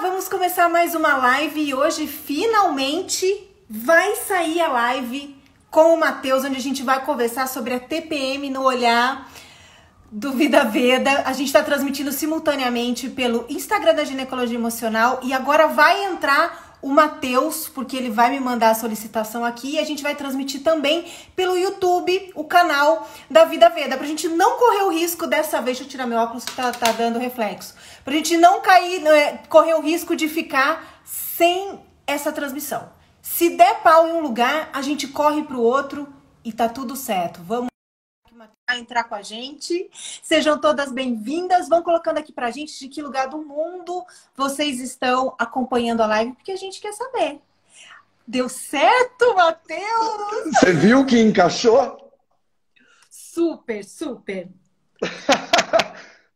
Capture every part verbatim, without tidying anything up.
vamos começar mais uma live e hoje finalmente vai sair a live com o Matheus, onde a gente vai conversar sobre a T P M no olhar do Vida Veda. A gente está transmitindo simultaneamente pelo Instagram da Ginecologia Emocional e agora vai entrar o Matheus, porque ele vai me mandar a solicitação aqui, e a gente vai transmitir também pelo YouTube, o canal da Vida Veda, pra gente não correr o risco dessa vez, deixa eu tirar meu óculos que tá, tá dando reflexo, pra gente não cair, não é, correr o risco de ficar sem essa transmissão. Se der pau em um lugar, a gente corre pro outro e tá tudo certo. Vamos entrar com a gente. Sejam todas bem-vindas. Vão colocando aqui pra gente de que lugar do mundo vocês estão acompanhando a live, porque a gente quer saber. Deu certo, Matheus? Você viu que encaixou? Super, super.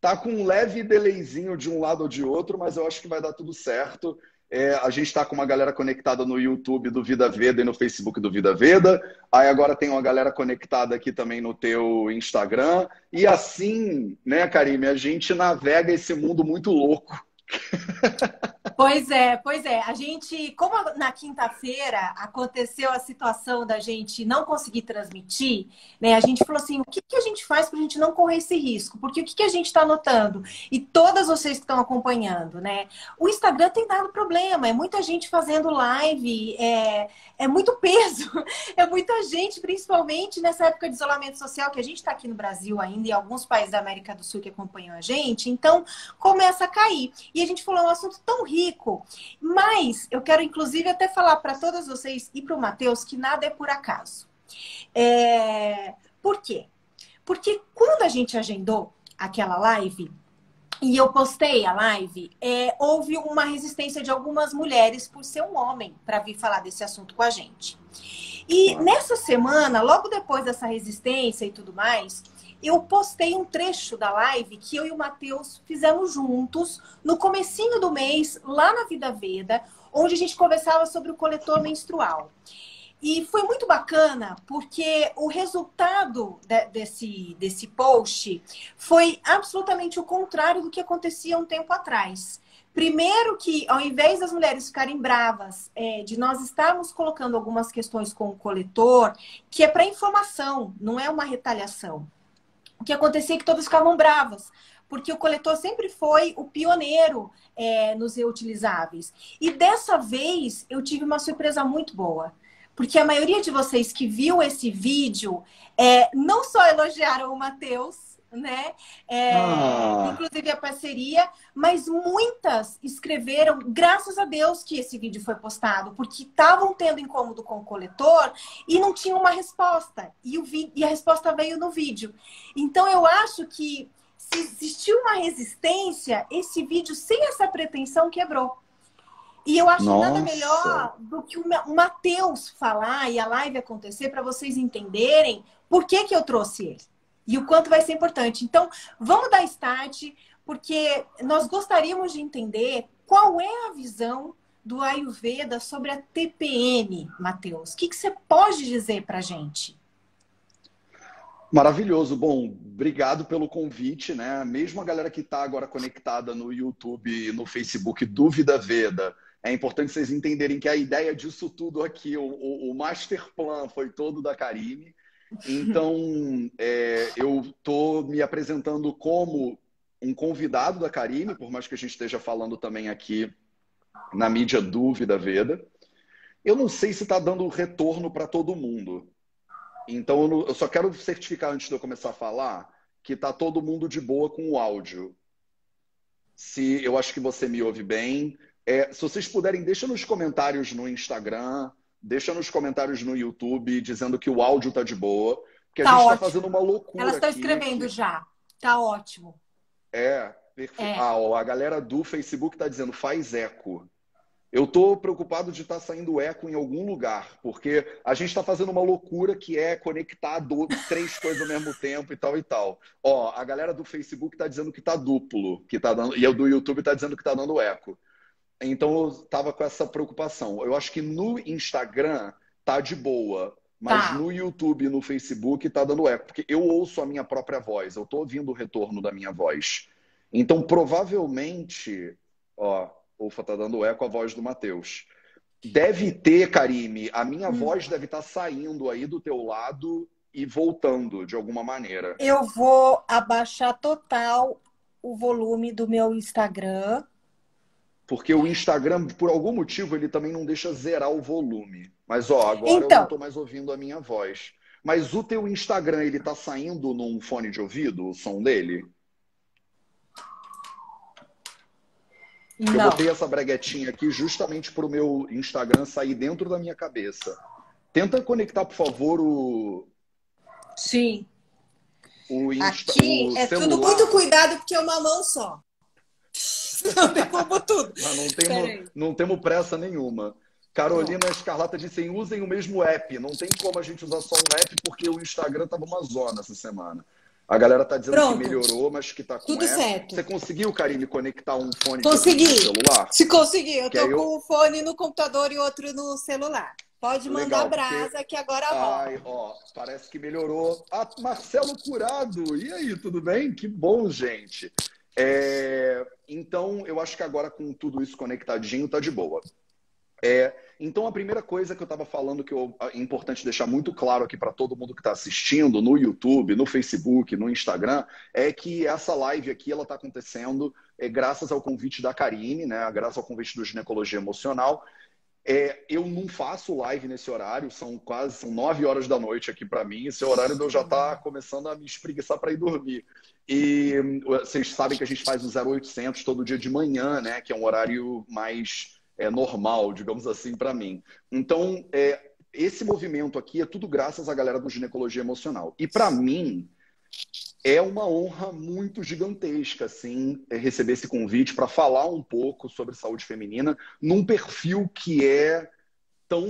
Tá com um leve delayzinho de um lado ou de outro, mas eu acho que vai dar tudo certo. É, a gente está com uma galera conectada no YouTube do Vida Veda e no Facebook do Vida Veda. Aí agora tem uma galera conectada aqui também no teu Instagram. E assim, né, Karine, a gente navega esse mundo muito louco. Pois é, pois é. A gente, como na quinta-feira aconteceu a situação da gente não conseguir transmitir, né? A gente falou assim, o que, que a gente faz para a gente não correr esse risco? Porque o que, que a gente está notando? E todas vocês que estão acompanhando, né? O Instagram tem dado problema, é muita gente fazendo live, é, é muito peso, é muita gente, principalmente nessa época de isolamento social que a gente está aqui no Brasil ainda e alguns países da América do Sul que acompanham a gente, então começa a cair. E a gente falou, é um assunto tão rico, Rico. Mas eu quero, inclusive, até falar para todas vocês e para o Matheus que nada é por acaso. É... Por quê? Porque quando a gente agendou aquela live e eu postei a live, é... houve uma resistência de algumas mulheres por ser um homem para vir falar desse assunto com a gente. E nessa semana, logo depois dessa resistência e tudo mais, eu postei um trecho da live que eu e o Matheus fizemos juntos no comecinho do mês, lá na Vida Veda, onde a gente conversava sobre o coletor menstrual. E foi muito bacana, porque o resultado de, desse, desse post foi absolutamente o contrário do que acontecia um tempo atrás. Primeiro que, ao invés das mulheres ficarem bravas, é, de nós estarmos colocando algumas questões com o coletor, que é para informação, não é uma retaliação. O que acontecia é que todas ficavam bravas, porque o coletor sempre foi o pioneiro é, nos reutilizáveis. E dessa vez eu tive uma surpresa muito boa, porque a maioria de vocês que viu esse vídeo é, não só elogiaram o Matheus, né? É, ah. Inclusive a parceria, mas muitas escreveram, graças a Deus que esse vídeo foi postado, porque estavam tendo incômodo com o coletor e não tinham uma resposta, e, o vi... e a resposta veio no vídeo. Então eu acho que se existiu uma resistência, esse vídeo sem essa pretensão quebrou. E eu acho Nossa. Nada melhor do que o Matheus falar e a live acontecer para vocês entenderem por que que eu trouxe ele e o quanto vai ser importante. Então, vamos dar start, porque nós gostaríamos de entender qual é a visão do Ayurveda sobre a T P M, Matheus. O que, que você pode dizer para a gente? Maravilhoso. Bom, obrigado pelo convite, né? Mesmo a galera que está agora conectada no YouTube e no Facebook do Vida Veda, é importante vocês entenderem que a ideia disso tudo aqui, o, o, o master plan foi todo da Karine. Então, é, eu estou me apresentando como um convidado da Karine, por mais que a gente esteja falando também aqui na mídia do Vida Veda. Eu não sei se está dando retorno para todo mundo. Então, eu, não, eu só quero certificar antes de eu começar a falar que está todo mundo de boa com o áudio. Se, eu acho que você me ouve bem. É, se vocês puderem, deixa nos comentários no Instagram... Deixa nos comentários no YouTube dizendo que o áudio tá de boa. Porque tá a gente ótimo. Tá fazendo uma loucura. Elas estão escrevendo aqui. Já. Tá ótimo. É, perfeito. É. Ah, ó, a galera do Facebook tá dizendo faz eco. Eu tô preocupado de estar tá saindo eco em algum lugar. Porque a gente tá fazendo uma loucura que é conectar do... três coisas ao mesmo tempo e tal e tal. Ó, a galera do Facebook tá dizendo que tá duplo. Que tá dando... E a do YouTube tá dizendo que tá dando eco. Então eu tava com essa preocupação. Eu acho que no Instagram tá de boa, mas tá. No YouTube e no Facebook tá dando eco, porque eu ouço a minha própria voz, eu tô ouvindo o retorno da minha voz. Então provavelmente, ó, Ufa, tá dando eco a voz do Matheus. Deve ter, Karine, a minha hum. voz deve estar saindo aí do teu lado e voltando de alguma maneira. Eu vou abaixar total o volume do meu Instagram. Porque o Instagram, por algum motivo, ele também não deixa zerar o volume. Mas, ó, agora então, eu não tô mais ouvindo a minha voz. Mas o teu Instagram, ele tá saindo num fone de ouvido, o som dele? Não. Eu botei essa breguetinha aqui justamente pro meu Instagram sair dentro da minha cabeça. Tenta conectar, por favor, o... Sim. O Insta... Aqui o é celular. Tudo muito cuidado, porque é uma mão só. Não derrubo tudo. Mas não temos, não temos pressa nenhuma. Carolina Escarlata disse, usem o mesmo app. Não tem como a gente usar só um app, porque o Instagram estava uma zona essa semana. A galera tá dizendo Pronto. que melhorou, mas que tá com tudo app. Certo. Você conseguiu, Karine, conectar um fone no celular? Se consegui. Eu que tô com eu... um fone no computador e outro no celular. Pode mandar Legal, brasa, porque... que agora vai. Ó, parece que melhorou. Ah, Marcelo Curado. E aí, tudo bem? Que bom, gente. É, então, eu acho que agora com tudo isso conectadinho, tá de boa. É, então, a primeira coisa que eu tava falando que eu, é importante deixar muito claro aqui para todo mundo que tá assistindo no YouTube, no Facebook, no Instagram, é que essa live aqui, ela tá acontecendo é, graças ao convite da Karine, né? Graças ao convite do Ginecologia Emocional. É, eu não faço live nesse horário, são quase são nove horas da noite aqui para mim. Esse horário eu já tá começando a me espreguiçar para ir dormir. E vocês sabem que a gente faz o zero oitocentos todo dia de manhã, né? Que é um horário mais é, normal, digamos assim, para mim. Então, é, esse movimento aqui é tudo graças à galera do Ginecologia Emocional. E para mim, é uma honra muito gigantesca, assim, receber esse convite para falar um pouco sobre saúde feminina num perfil que é tão...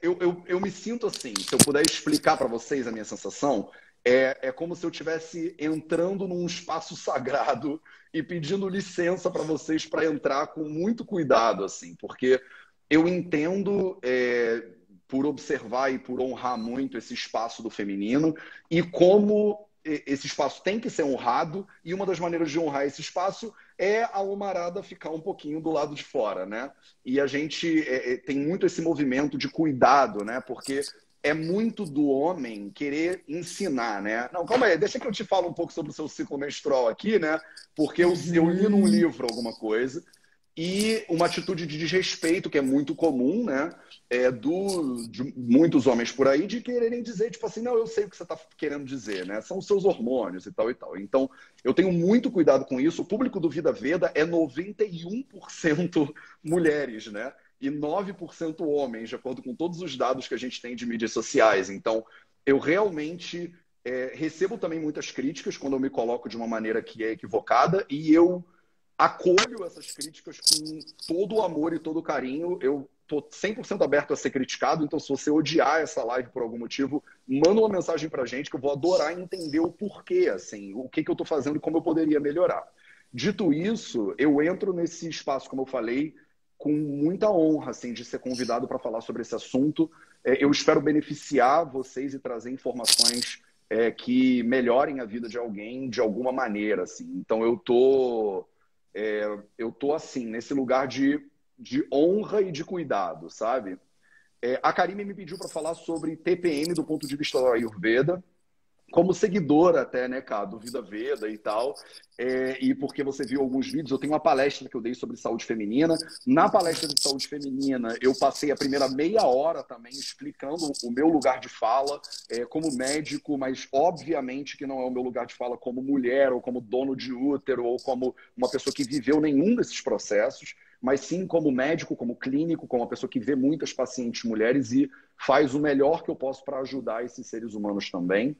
Eu, eu, eu me sinto assim, se eu puder explicar para vocês a minha sensação... É, é como se eu estivesse entrando num espaço sagrado e pedindo licença para vocês para entrar com muito cuidado, assim, porque eu entendo, é, por observar e por honrar muito esse espaço do feminino e como esse espaço tem que ser honrado, e uma das maneiras de honrar esse espaço é a homarada ficar um pouquinho do lado de fora, né? E a gente é, tem muito esse movimento de cuidado, né? Porque... é muito do homem querer ensinar, né? Não, calma aí, deixa que eu te falo um pouco sobre o seu ciclo menstrual aqui, né? Porque eu, eu li num livro alguma coisa. E uma atitude de desrespeito, que é muito comum, né? É do, de muitos homens por aí, de quererem dizer, tipo assim, não, eu sei o que você está querendo dizer, né? São os seus hormônios e tal e tal. Então, eu tenho muito cuidado com isso. O público do Vida Veda é noventa e um por cento mulheres, né? E nove por cento homens, de acordo com todos os dados que a gente tem de mídias sociais. Então, eu realmente é, recebo também muitas críticas quando eu me coloco de uma maneira que é equivocada, e eu acolho essas críticas com todo o amor e todo o carinho. Eu tô cem por cento aberto a ser criticado, então se você odiar essa live por algum motivo, manda uma mensagem pra gente que eu vou adorar entender o porquê, assim, o que, que eu tô fazendo e como eu poderia melhorar. Dito isso, eu entro nesse espaço, como eu falei, com muita honra, assim, de ser convidado para falar sobre esse assunto. Eu espero beneficiar vocês e trazer informações é, que melhorem a vida de alguém de alguma maneira, assim. Então, eu tô, é, eu tô assim, nesse lugar de, de honra e de cuidado, sabe? É, a Karine me pediu para falar sobre T P M do ponto de vista da Ayurveda, como seguidora até, né, cara, do Vida Veda e tal, é, e porque você viu alguns vídeos, eu tenho uma palestra que eu dei sobre saúde feminina. Na palestra de saúde feminina, eu passei a primeira meia hora também explicando o meu lugar de fala é, como médico, mas obviamente que não é o meu lugar de fala como mulher, ou como dono de útero, ou como uma pessoa que viveu nenhum desses processos, mas sim como médico, como clínico, como uma pessoa que vê muitas pacientes mulheres e faz o melhor que eu posso para ajudar esses seres humanos também.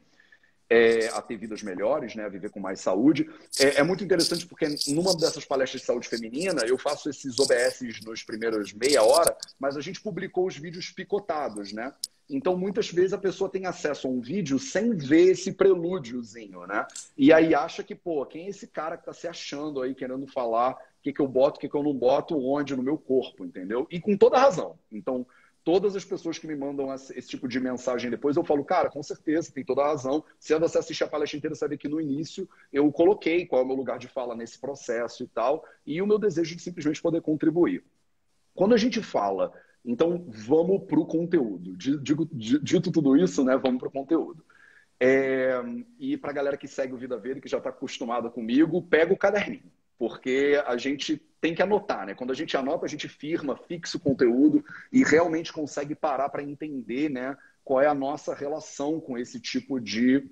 É, a ter vidas melhores, né? A viver com mais saúde. É, é muito interessante porque numa dessas palestras de saúde feminina, eu faço esses O B Ss nos primeiros meia hora, mas a gente publicou os vídeos picotados, né? Então, muitas vezes a pessoa tem acesso a um vídeo sem ver esse prelúdiozinho, né? E aí acha que, pô, quem é esse cara que tá se achando aí, querendo falar o que, que eu boto, o que, que eu não boto, onde no meu corpo, entendeu? E com toda razão. Então, Todas as pessoas que me mandam esse tipo de mensagem depois, eu falo, cara, com certeza, tem toda a razão. Se você assistir a palestra inteira, sabe que no início eu coloquei qual é o meu lugar de fala nesse processo e tal, e o meu desejo de simplesmente poder contribuir. Quando a gente fala, então vamos para o conteúdo. Digo, dito tudo isso, né, vamos para o conteúdo. É, e para a galera que segue o Vida Veda, que já está acostumada comigo, pega o caderninho. Porque a gente tem que anotar, né? Quando a gente anota, a gente firma, fixa o conteúdo e realmente consegue parar para entender, né, qual é a nossa relação com esse tipo de,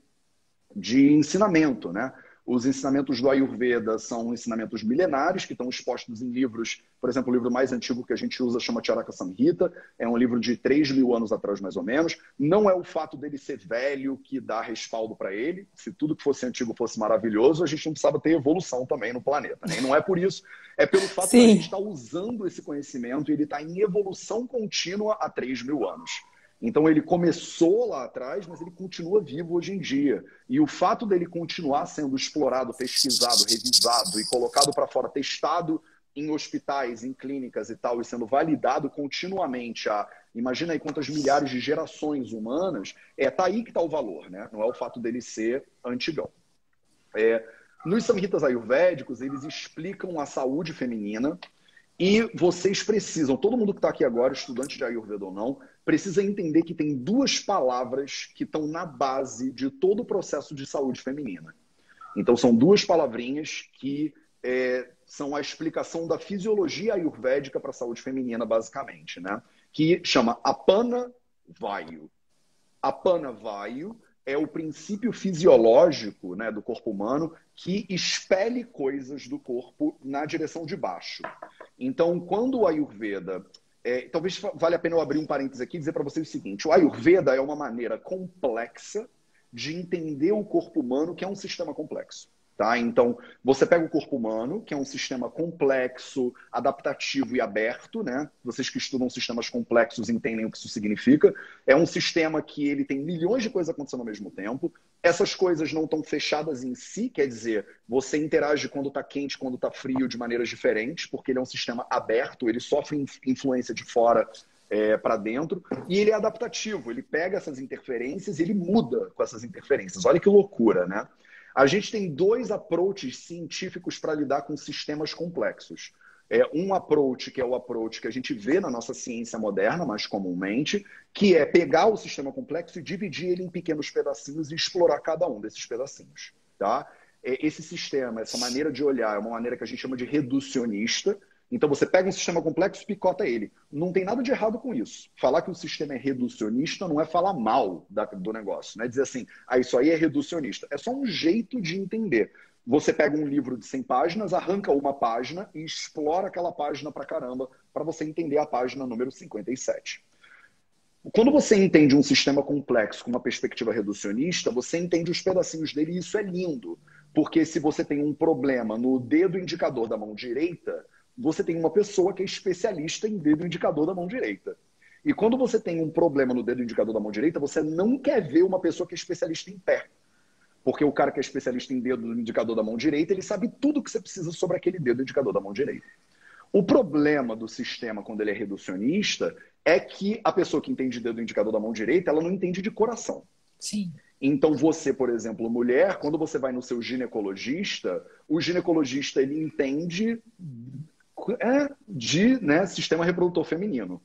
de ensinamento, né? Os ensinamentos do Ayurveda são ensinamentos milenares que estão expostos em livros. Por exemplo, o livro mais antigo que a gente usa chama Charaka Samhita. É um livro de três mil anos atrás, mais ou menos. Não é o fato dele ser velho que dá respaldo para ele. Se tudo que fosse antigo fosse maravilhoso, a gente não precisava ter evolução também no planeta, né? E não é por isso. É pelo fato Sim. de a gente estar usando esse conhecimento e ele está em evolução contínua há três mil anos. Então ele começou lá atrás, mas ele continua vivo hoje em dia. E o fato dele continuar sendo explorado, pesquisado, revisado e colocado para fora, testado em hospitais, em clínicas e tal, e sendo validado continuamente a... Imagina aí quantas milhares de gerações humanas. É, tá aí que tá o valor, né? Não é o fato dele ser antigão. É, nos Samhitas ayurvédicos, eles explicam a saúde feminina. E vocês precisam, todo mundo que está aqui agora, estudante de Ayurveda ou não, precisa entender que tem duas palavras que estão na base de todo o processo de saúde feminina. Então são duas palavrinhas que é, são a explicação da fisiologia ayurvédica para a saúde feminina, basicamente, né? Que chama Apana-Vayu. Apana-Vayu é o princípio fisiológico, né, do corpo humano que expele coisas do corpo na direção de baixo. Então, quando o Ayurveda... É, talvez valha a pena eu abrir um parênteses aqui e dizer para vocês o seguinte. O Ayurveda é uma maneira complexa de entender o corpo humano, que é um sistema complexo. Tá? Então, você pega o corpo humano, que é um sistema complexo, adaptativo e aberto, né? Vocês que estudam sistemas complexos entendem o que isso significa. É um sistema que ele tem milhões de coisas acontecendo ao mesmo tempo. Essas coisas não estão fechadas em si, quer dizer, você interage quando está quente, quando está frio, de maneiras diferentes, porque ele é um sistema aberto, ele sofre influência de fora é, para dentro, e ele é adaptativo, ele pega essas interferências e ele muda com essas interferências. Olha que loucura, né? A gente tem dois approaches científicos para lidar com sistemas complexos. É, um approach, que é o approach que a gente vê na nossa ciência moderna, mais comumente, que é pegar o sistema complexo e dividir ele em pequenos pedacinhos e explorar cada um desses pedacinhos. Tá? É, esse sistema, essa maneira de olhar, é uma maneira que a gente chama de reducionista. Então você pega um sistema complexo e picota ele. Não tem nada de errado com isso. Falar que o sistema é reducionista não é falar mal da, do negócio. Não é dizer assim, ah, isso aí é reducionista. É só um jeito de entender. Você pega um livro de cem páginas, arranca uma página e explora aquela página pra caramba para você entender a página número cinquenta e sete. Quando você entende um sistema complexo com uma perspectiva reducionista, você entende os pedacinhos dele e isso é lindo. Porque se você tem um problema no dedo indicador da mão direita... Você tem uma pessoa que é especialista em dedo indicador da mão direita. E quando você tem um problema no dedo indicador da mão direita, você não quer ver uma pessoa que é especialista em pé. Porque o cara que é especialista em dedo indicador da mão direita, ele sabe tudo que você precisa sobre aquele dedo indicador da mão direita. O problema do sistema, quando ele é reducionista, é que a pessoa que entende dedo indicador da mão direita, ela não entende de coração. Sim. Então você, por exemplo, mulher, quando você vai no seu ginecologista, o ginecologista, ele entende... É de né, sistema reprodutor feminino.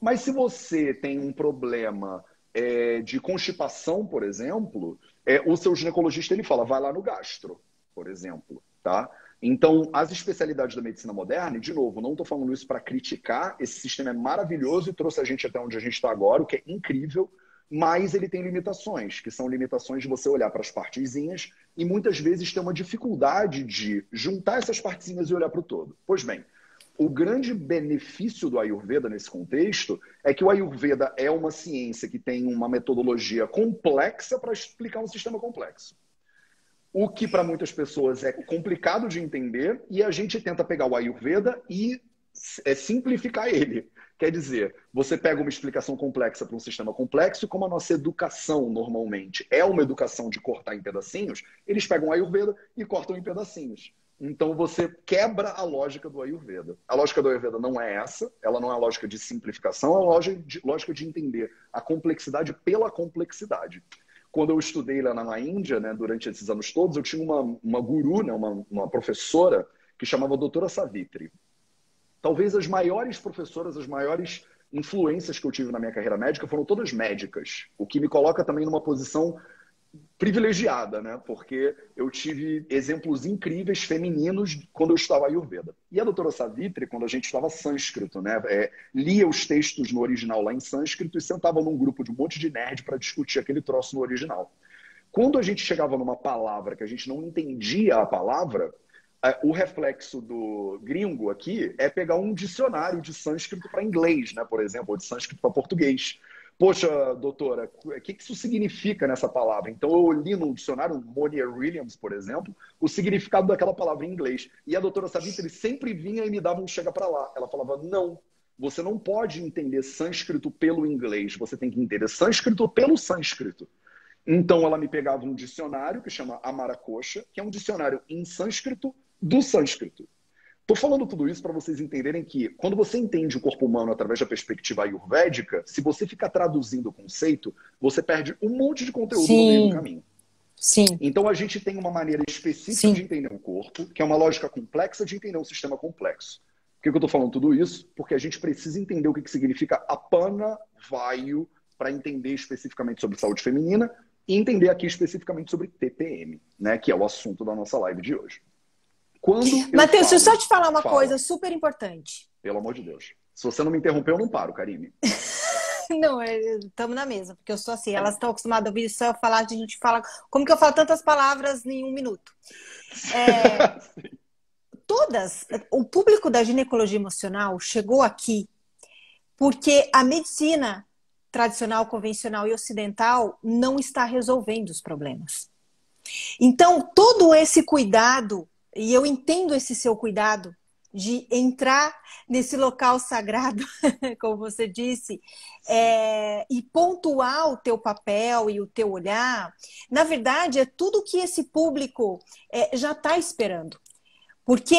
Mas se você tem um problema é, de constipação, por exemplo, é, o seu ginecologista ele fala, vai lá no gastro, por exemplo. Tá? Então, as especialidades da medicina moderna, e de novo, não estou falando isso para criticar, esse sistema é maravilhoso e trouxe a gente até onde a gente está agora, o que é incrível, mas ele tem limitações, que são limitações de você olhar para as partezinhas e muitas vezes tem uma dificuldade de juntar essas partezinhas e olhar para o todo. Pois bem, o grande benefício do Ayurveda nesse contexto é que o Ayurveda é uma ciência que tem uma metodologia complexa para explicar um sistema complexo. O que para muitas pessoas é complicado de entender e a gente tenta pegar o Ayurveda e é simplificar ele. Quer dizer, você pega uma explicação complexa para um sistema complexo, como a nossa educação normalmente é uma educação de cortar em pedacinhos, eles pegam a Ayurveda e cortam em pedacinhos. Então você quebra a lógica do Ayurveda. A lógica do Ayurveda não é essa, ela não é a lógica de simplificação, é a lógica de entender a complexidade pela complexidade. Quando eu estudei lá na Índia, né, durante esses anos todos, eu tinha uma, uma guru, né, uma, uma professora, que chamava doutora Savitri. Talvez as maiores professoras, as maiores influências que eu tive na minha carreira médica foram todas médicas, o que me coloca também numa posição privilegiada, né? Porque eu tive exemplos incríveis femininos quando eu estudava Ayurveda. E a doutora Savitri, quando a gente estudava sânscrito, né? É, lia os textos no original lá em sânscrito e sentava num grupo de um monte de nerd para discutir aquele troço no original. Quando a gente chegava numa palavra que a gente não entendia a palavra, o reflexo do gringo aqui é pegar um dicionário de sânscrito para inglês, né? Por exemplo, ou de sânscrito para português. Poxa, doutora, o que isso significa nessa palavra? Então eu li no dicionário Monier Williams, por exemplo, o significado daquela palavra em inglês. E a doutora Savitri sempre vinha e me dava um chega para lá. Ela falava, não, você não pode entender sânscrito pelo inglês, você tem que entender sânscrito pelo sânscrito. Então ela me pegava um dicionário que chama Amarakosha, que é um dicionário em sânscrito, do sânscrito. Estou falando tudo isso para vocês entenderem que quando você entende o corpo humano através da perspectiva ayurvédica, se você ficar traduzindo o conceito, você perde um monte de conteúdo Sim. no meio do caminho. Sim. Então a gente tem uma maneira específica Sim. de entender o corpo, que é uma lógica complexa de entender um sistema complexo. Por que eu estou falando tudo isso? Porque a gente precisa entender o que significa Apana-Vayu para entender especificamente sobre saúde feminina e entender aqui especificamente sobre T P M, né, que é o assunto da nossa live de hoje. Matheus, deixa eu só te falar uma falo. coisa super importante. Pelo amor de Deus. Se você não me interromper, eu não paro, Karine. Não, estamos na mesa, porque eu sou assim. Elas estão acostumadas a ouvir só eu falar, a gente fala... Como que eu falo tantas palavras em um minuto? É, todas... O público da ginecologia emocional chegou aqui porque a medicina tradicional, convencional e ocidental não está resolvendo os problemas. Então, todo esse cuidado... E eu entendo esse seu cuidado de entrar nesse local sagrado, como você disse, é, e pontuar o teu papel e o teu olhar. Na verdade, é tudo que esse público é, já está esperando. Porque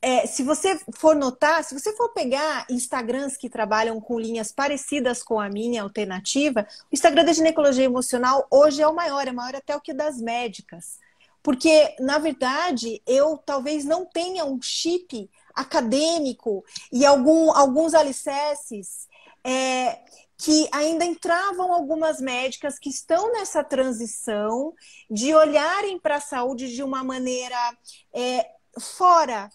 é, se você for notar, se você for pegar Instagrams que trabalham com linhas parecidas com a minha alternativa, o Instagram da ginecologia emocional hoje é o maior, é maior até o que das médicas. Porque, na verdade, eu talvez não tenha um chip acadêmico e algum, alguns alicerces é, que ainda entravam algumas médicas que estão nessa transição de olharem para a saúde de uma maneira é, fora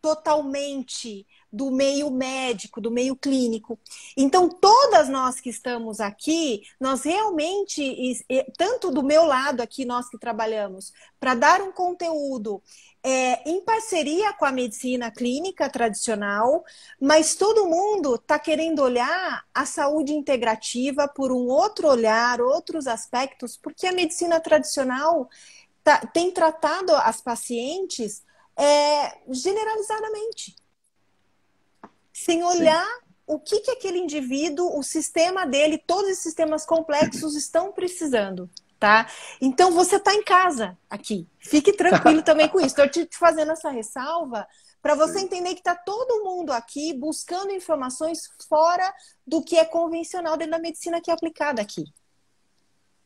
totalmente do meio médico, do meio clínico. Então, todas nós que estamos aqui, nós realmente, tanto do meu lado aqui, nós que trabalhamos, para dar um conteúdo é, em parceria com a medicina clínica tradicional, mas todo mundo está querendo olhar a saúde integrativa por um outro olhar, outros aspectos, porque a medicina tradicional tá, tem tratado as pacientes é, generalizadamente. Sem olhar Sim. o que, que aquele indivíduo, o sistema dele, todos os sistemas complexos estão precisando, tá? Então, você está em casa aqui. Fique tranquilo também com isso. Estou te fazendo essa ressalva para você Sim. entender que está todo mundo aqui buscando informações fora do que é convencional dentro da medicina que é aplicada aqui.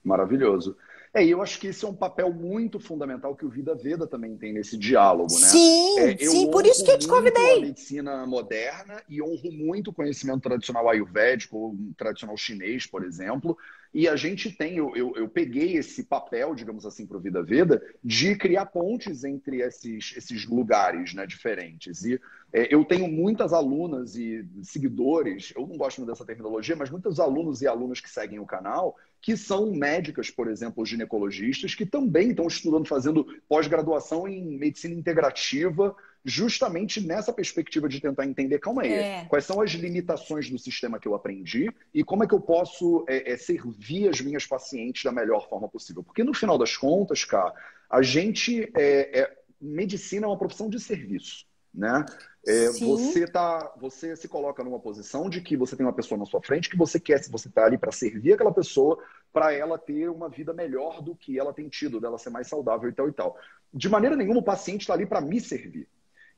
Maravilhoso. É, e eu acho que esse é um papel muito fundamental que o Vida Veda também tem nesse diálogo, né? Sim, é, sim, por isso que eu te convidei. A medicina moderna e honro muito o conhecimento tradicional ayurvédico, tradicional chinês, por exemplo. E a gente tem, eu, eu, eu peguei esse papel, digamos assim, para o Vida Veda, de criar pontes entre esses, esses lugares, né, diferentes. E é, eu tenho muitas alunas e seguidores, eu não gosto muito dessa terminologia, mas muitos alunos e alunas que seguem o canal, que são médicas, por exemplo, ginecologistas, que também estão estudando, fazendo pós-graduação em medicina integrativa, justamente nessa perspectiva de tentar entender, calma aí, é. quais são as limitações do sistema que eu aprendi e como é que eu posso é, é, servir as minhas pacientes da melhor forma possível. Porque no final das contas, cara, a gente... É, é, medicina é uma profissão de serviço. né? É, você, tá, você se coloca numa posição de que você tem uma pessoa na sua frente que você quer, se você tá ali para servir aquela pessoa, para ela ter uma vida melhor do que ela tem tido, dela ser mais saudável e tal e tal. De maneira nenhuma o paciente está ali para me servir.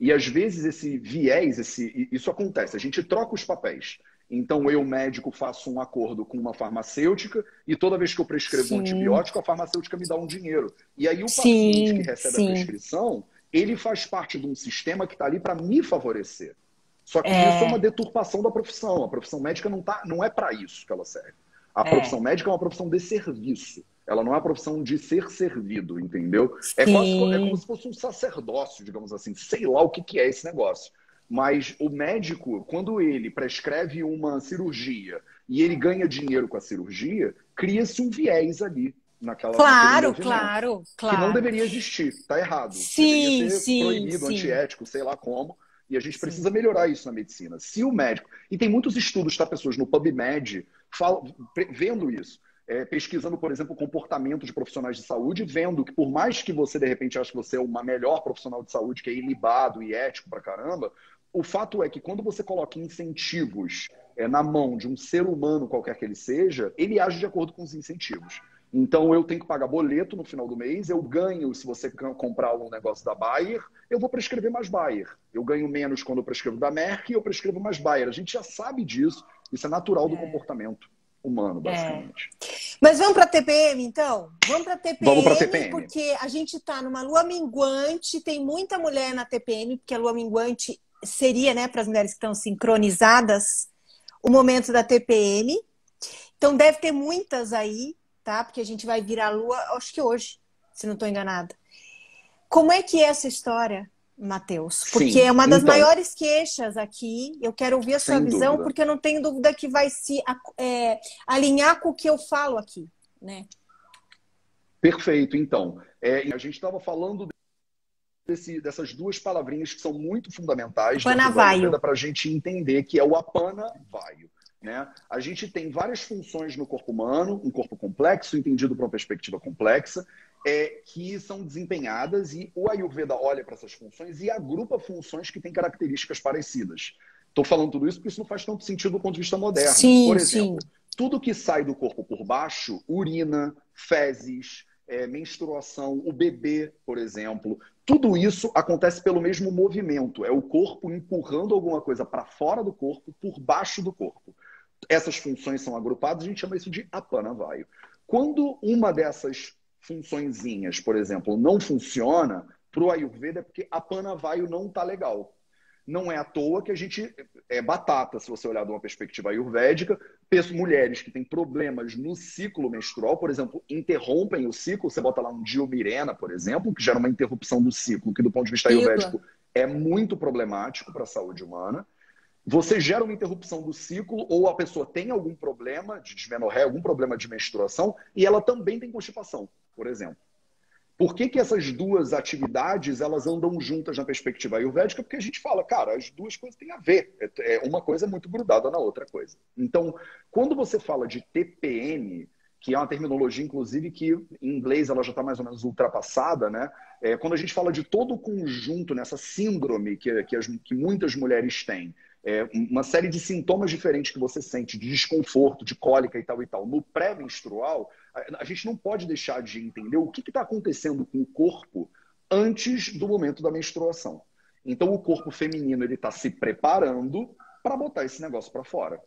E às vezes esse viés, esse, isso acontece, a gente troca os papéis. Então eu, médico, faço um acordo com uma farmacêutica e toda vez que eu prescrevo sim. um antibiótico, a farmacêutica me dá um dinheiro. E aí o paciente sim, que recebe sim. a prescrição, ele faz parte de um sistema que está ali para me favorecer. Só que é... isso é uma deturpação da profissão. A profissão médica não, tá, não é para isso que ela serve. A é. profissão médica é uma profissão de serviço. Ela não é a profissão de ser servido, entendeu? É, quase, é como se fosse um sacerdócio, digamos assim. Sei lá o que, que é esse negócio. Mas o médico, quando ele prescreve uma cirurgia e ele ganha dinheiro com a cirurgia, cria-se um viés ali. Naquela, claro, claro, claro. Que não deveria existir, tá errado. Sim, deveria ser sim, proibido, sim. antiético, sei lá como. E a gente precisa sim. melhorar isso na medicina. Se o médico... E tem muitos estudos, tá, pessoas no PubMed fal... vendo isso. É, pesquisando, por exemplo, o comportamento de profissionais de saúde, vendo que por mais que você, de repente, ache que você é uma melhor profissional de saúde, que é ilibado e ético pra caramba, o fato é que quando você coloca incentivos é, na mão de um ser humano, qualquer que ele seja, ele age de acordo com os incentivos. Então, eu tenho que pagar boleto no final do mês, eu ganho se você comprar um negócio da Bayer, eu vou prescrever mais Bayer. Eu ganho menos quando eu prescrevo da Merck e eu prescrevo mais Bayer. A gente já sabe disso, isso é natural do é. comportamento humano, basicamente. É. Mas vamos para a T P M, então? Vamos para a T P M, T P M, porque a gente está numa lua minguante, tem muita mulher na T P M, porque a lua minguante seria, né, para as mulheres que estão sincronizadas, o momento da T P M. Então, deve ter muitas aí, tá? Porque a gente vai virar a lua, acho que hoje, se não estou enganada. Como é que é essa história, Matheus? Porque Sim, é uma das então, maiores queixas aqui. Eu quero ouvir a sua visão, dúvida. porque eu não tenho dúvida que vai se é, alinhar com o que eu falo aqui, né? Perfeito, então. É, a gente estava falando desse, dessas duas palavrinhas que são muito fundamentais para a gente entender, que é o Apana-Vayu. Né? A gente tem várias funções no corpo humano, um corpo complexo, entendido por uma perspectiva complexa, é, que são desempenhadas, e o Ayurveda olha para essas funções e agrupa funções que têm características parecidas. Estou falando tudo isso porque isso não faz tanto sentido do ponto de vista moderno. Sim, por exemplo, sim. tudo que sai do corpo por baixo, urina, fezes, é, menstruação, o bebê, por exemplo, tudo isso acontece pelo mesmo movimento. É o corpo empurrando alguma coisa para fora do corpo, por baixo do corpo. Essas funções são agrupadas, a gente chama isso de Apana-Vayu. Quando uma dessas funçõezinhas, por exemplo, não funciona, para o Ayurveda é porque Apana-Vayu não está legal. Não é à toa que a gente é batata, se você olhar de uma perspectiva ayurvédica. Mulheres que têm problemas no ciclo menstrual, por exemplo, interrompem o ciclo. Você bota lá um diomirena, por exemplo, que gera uma interrupção do ciclo, que do ponto de vista ayurvédico é muito problemático para a saúde humana. Você gera uma interrupção do ciclo, ou a pessoa tem algum problema de desmenorreia, algum problema de menstruação, e ela também tem constipação, por exemplo. Por que que essas duas atividades, elas andam juntas na perspectiva ayurvédica? Porque a gente fala, cara, as duas coisas têm a ver. É, uma coisa é muito grudada na outra coisa. Então, quando você fala de T P M, que é uma terminologia, inclusive, que em inglês ela já está mais ou menos ultrapassada, né? É, quando a gente fala de todo o conjunto, nessa síndrome que, que, as, que muitas mulheres têm, é, uma série de sintomas diferentes que você sente, de desconforto, de cólica e tal e tal, no pré-menstrual, a, a gente não pode deixar de entender o que está acontecendo com o corpo antes do momento da menstruação. Então, o corpo feminino está se preparando para botar esse negócio para fora.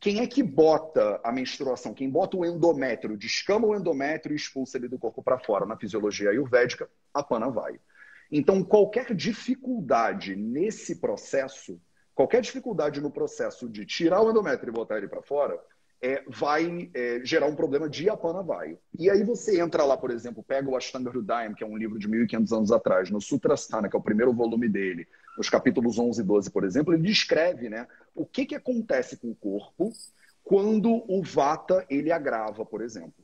Quem é que bota a menstruação? Quem bota o endométrio, descama o endométrio e expulsa ele do corpo para fora, na fisiologia ayurvédica, Apana-Vayu. Então, qualquer dificuldade nesse processo... Qualquer dificuldade no processo de tirar o endométrio e botar ele para fora é, vai é, gerar um problema de Apana-Vayu. E aí você entra lá, por exemplo, pega o Ashtanga Hridayam, que é um livro de mil e quinhentos anos atrás, no Sutrasthana, que é o primeiro volume dele, nos capítulos onze e doze, por exemplo, ele descreve, né, o que, que acontece com o corpo quando o vata ele agrava, por exemplo.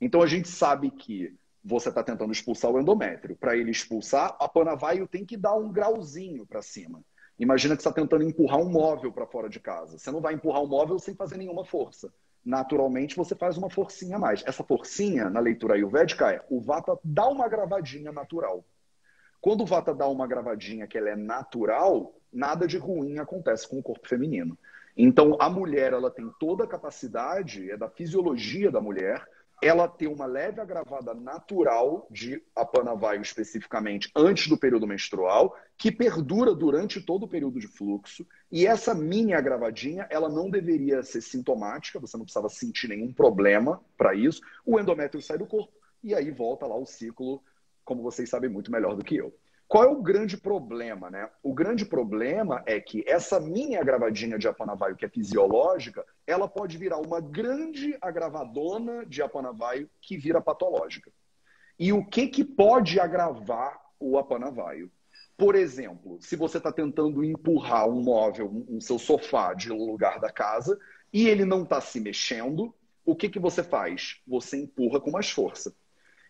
Então a gente sabe que você está tentando expulsar o endométrio. Para ele expulsar, Apana-Vayu tem que dar um grauzinho para cima. Imagina que você está tentando empurrar um móvel para fora de casa. Você não vai empurrar o móvel sem fazer nenhuma força. Naturalmente, você faz uma forcinha a mais. Essa forcinha, na leitura ayurvédica, é o vata dá uma gravadinha natural. Quando o vata dá uma gravadinha que ela é natural, nada de ruim acontece com o corpo feminino. Então, a mulher, ela tem toda a capacidade, é da fisiologia da mulher, ela tem uma leve agravada natural de Apana-Vayu especificamente antes do período menstrual, que perdura durante todo o período de fluxo. E essa mini agravadinha, ela não deveria ser sintomática, você não precisava sentir nenhum problema para isso. O endométrio sai do corpo e aí volta lá o ciclo, como vocês sabem muito melhor do que eu. Qual é o grande problema, né? O grande problema é que essa mini agravadinha de Apana-Vayu, que é fisiológica, ela pode virar uma grande agravadona de Apana-Vayu que vira patológica. E o que que pode agravar o Apana-Vayu? Por exemplo, se você está tentando empurrar um móvel, um, um seu sofá de lugar da casa, e ele não está se mexendo, o que que você faz? Você empurra com mais força.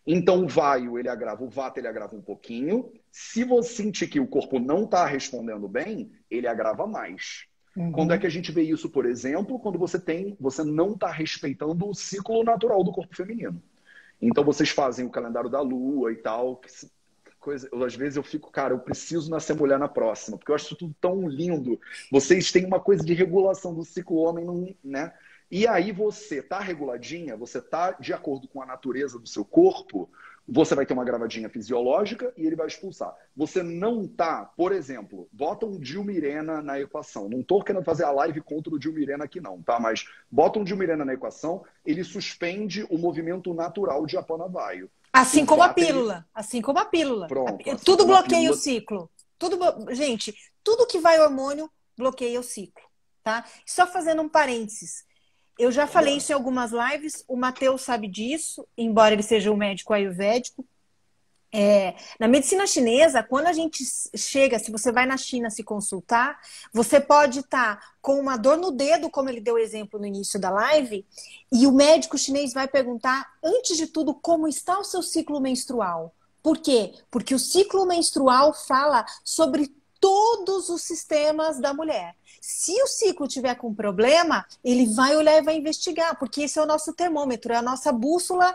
Então o vayu, ele agrava, o vata ele agrava um pouquinho. Se você sentir que o corpo não está respondendo bem, ele agrava mais. Uhum. Quando é que a gente vê isso, por exemplo? Quando você tem, você não está respeitando o ciclo natural do corpo feminino. Então vocês fazem o calendário da lua e tal. Que coisa, eu, às vezes eu fico, cara, eu preciso nascer mulher na próxima, porque eu acho isso tudo tão lindo. Vocês têm uma coisa de regulação do ciclo homem, não, né? E aí você tá reguladinha, você tá de acordo com a natureza do seu corpo, você vai ter uma gravadinha fisiológica e ele vai expulsar. Você não tá, por exemplo, bota um Dilmirena na equação. Não tô querendo fazer a live contra o Dilmirena aqui não, tá? Mas bota um Dilmirena na equação, ele suspende o movimento natural de Apana-Vayu. Assim como a pílula. Assim como a pílula. Pronto. Tudo bloqueia o ciclo. Tudo, gente, tudo que vai hormônio bloqueia o ciclo, tá? Só fazendo um parênteses. Eu já falei isso em algumas lives, o Matheus sabe disso, embora ele seja um médico ayurvédico. É, na medicina chinesa, quando a gente chega, se você vai na China se consultar, você pode estar tá com uma dor no dedo, como ele deu o exemplo no início da live, e o médico chinês vai perguntar, antes de tudo, como está o seu ciclo menstrual. Por quê? Porque o ciclo menstrual fala sobre todos os sistemas da mulher. Se o ciclo tiver com problema, ele vai olhar e vai investigar, porque esse é o nosso termômetro, é a nossa bússola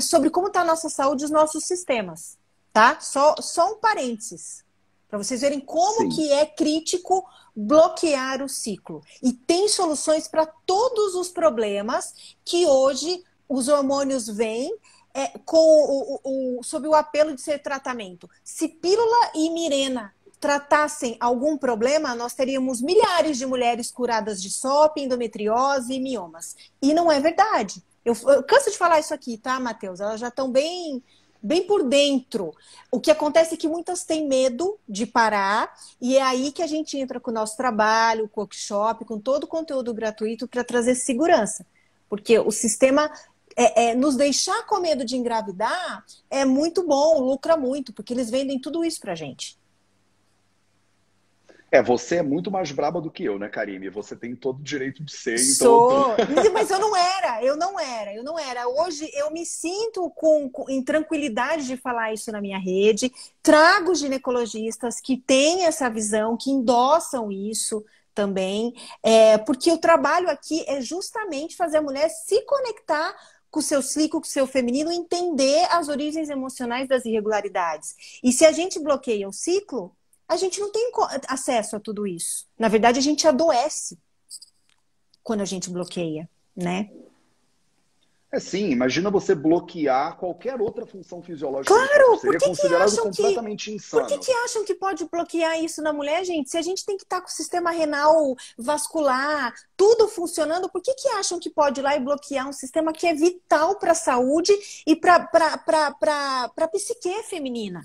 sobre como está a nossa saúde e os nossos sistemas, tá? Só, só um parênteses, para vocês verem como Sim. que é crítico bloquear o ciclo. E tem soluções para todos os problemas que hoje os hormônios vêm é, com o, o, o, sob o apelo de ser tratamento. Se pílula e mirena tratassem algum problema, nós teríamos milhares de mulheres curadas de S O P, endometriose e miomas. E não é verdade. Eu, eu canso de falar isso aqui, tá, Matheus? Elas já estão bem, bem por dentro. O que acontece é que muitas têm medo de parar e é aí que a gente entra com o nosso trabalho, com o workshop, com todo o conteúdo gratuito para trazer segurança. Porque o sistema... É, é, nos deixar com medo de engravidar é muito bom, lucra muito, porque eles vendem tudo isso pra gente. É, você é muito mais braba do que eu, né, Karine? Você tem todo o direito de ser. Então... Sou, mas eu não era, eu não era, eu não era. Hoje eu me sinto com, com, em tranquilidade de falar isso na minha rede. Trago ginecologistas que têm essa visão, que endossam isso também. É, porque o trabalho aqui é justamente fazer a mulher se conectar com o seu ciclo, com o seu feminino, entender as origens emocionais das irregularidades. E se a gente bloqueia o ciclo, a gente não tem acesso a tudo isso. Na verdade, a gente adoece quando a gente bloqueia, né? É sim, imagina você bloquear qualquer outra função fisiológica. Claro, por que que acham que, insano. Por que que acham que pode bloquear isso na mulher, gente? Se a gente tem que estar com o sistema renal, vascular, tudo funcionando, por que que acham que pode ir lá e bloquear um sistema que é vital para a saúde e para a psique feminina?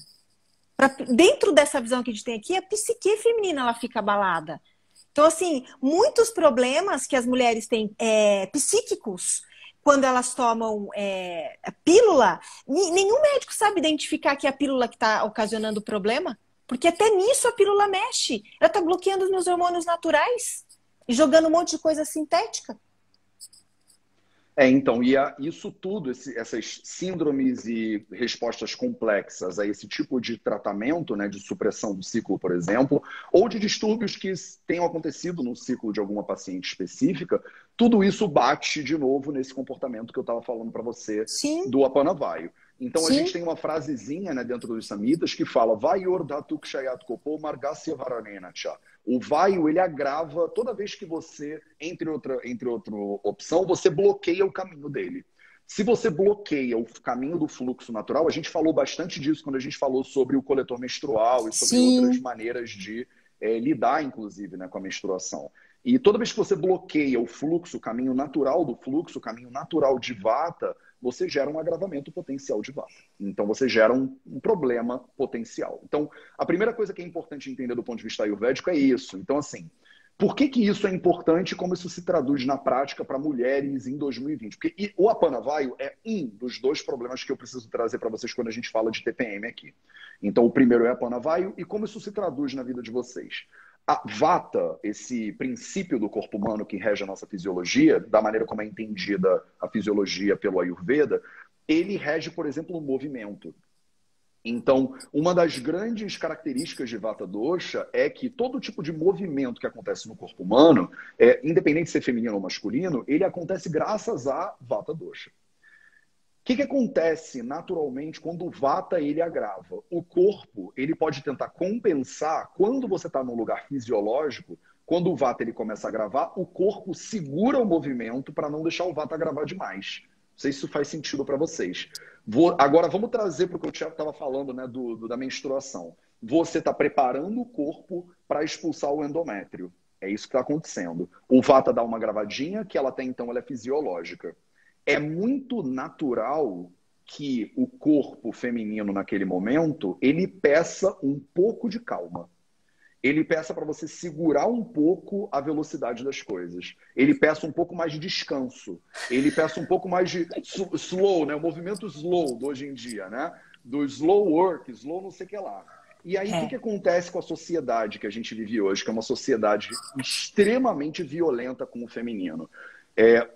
Dentro dessa visão que a gente tem aqui, a psique feminina ela fica abalada. Então, assim, muitos problemas que as mulheres têm é, psíquicos, quando elas tomam é, pílula, nenhum médico sabe identificar que é a pílula que está ocasionando o problema, porque até nisso a pílula mexe. Ela está bloqueando os meus hormônios naturais e jogando um monte de coisa sintética. É, então, e a, isso tudo, esse, essas síndromes e respostas complexas a esse tipo de tratamento, né, de supressão do ciclo, por exemplo, ou de distúrbios que tenham acontecido no ciclo de alguma paciente específica, tudo isso bate de novo nesse comportamento que eu estava falando para você Sim. do Apana-Vayu. Então, sim, a gente tem uma frasezinha, né, dentro dos samhitas que fala Vayur dhatukshayat kopo margasya varanenacha. O vaio, ele agrava toda vez que você, entre outra, entre outra opção, você bloqueia o caminho dele. Se você bloqueia o caminho do fluxo natural, a gente falou bastante disso quando a gente falou sobre o coletor menstrual e sobre, sim, outras maneiras de é, lidar, inclusive, né, com a menstruação. E toda vez que você bloqueia o fluxo, o caminho natural do fluxo, o caminho natural de vata, você gera um agravamento potencial de vata. Então, você gera um, um problema potencial. Então, a primeira coisa que é importante entender do ponto de vista ayurvédico é isso. Então, assim, por que que isso é importante e como isso se traduz na prática para mulheres em dois mil e vinte? Porque e, o Apana-Vayu é um dos dois problemas que eu preciso trazer para vocês quando a gente fala de T P M aqui. Então, o primeiro é o Apana-Vayu e como isso se traduz na vida de vocês. A vata, esse princípio do corpo humano que rege a nossa fisiologia, da maneira como é entendida a fisiologia pelo Ayurveda, ele rege, por exemplo, o movimento. Então, uma das grandes características de Vata Dosha é que todo tipo de movimento que acontece no corpo humano, é, independente de ser feminino ou masculino, ele acontece graças a Vata Dosha. O que que acontece naturalmente quando o vata ele agrava? O corpo ele pode tentar compensar quando você está num lugar fisiológico, quando o vata ele começa a agravar, o corpo segura o movimento para não deixar o vata agravar demais. Não sei se isso faz sentido para vocês. Vou, agora vamos trazer para o que o Thiago estava falando, né, do, do, da menstruação. Você está preparando o corpo para expulsar o endométrio. É isso que está acontecendo. O vata dá uma gravadinha que ela até então ela é fisiológica. É muito natural que o corpo feminino, naquele momento, ele peça um pouco de calma. Ele peça para você segurar um pouco a velocidade das coisas. Ele peça um pouco mais de descanso. Ele peça um pouco mais de slow, né? O movimento slow de hoje em dia, né? Do slow work, slow não sei o que lá. E aí, o que que acontece com a sociedade que a gente vive hoje, que é uma sociedade extremamente violenta com o feminino? É...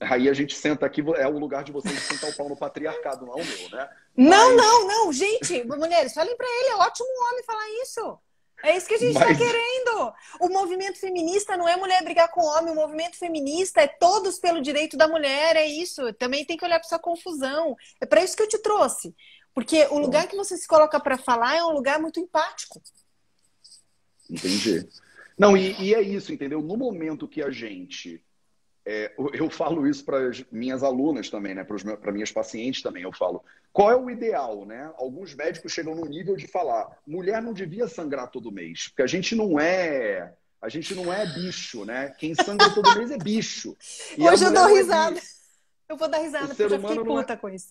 Aí a gente senta aqui, é o lugar de vocês sentar o pau no patriarcado, não é o meu, né? Mas... Não, não, não, gente, mulheres, falem pra ele, é ótimo um homem falar isso. É isso que a gente Mas... tá querendo. O movimento feminista não é mulher brigar com homem, o movimento feminista é todos pelo direito da mulher, é isso. Também tem que olhar pra sua confusão. É pra isso que eu te trouxe. Porque o lugar que você se coloca pra falar é um lugar muito empático. Entendi. Não, e, e é isso, entendeu? No momento que a gente... É, eu falo isso para as minhas alunas também, né? Para minhas pacientes também, eu falo. Qual é o ideal, né? Alguns médicos chegam no nível de falar: mulher não devia sangrar todo mês, porque a gente não é, a gente não é bicho, né? Quem sangra todo mês é bicho. E hoje eu dou risada. É eu vou dar risada, porque eu já fiquei puta é... com isso.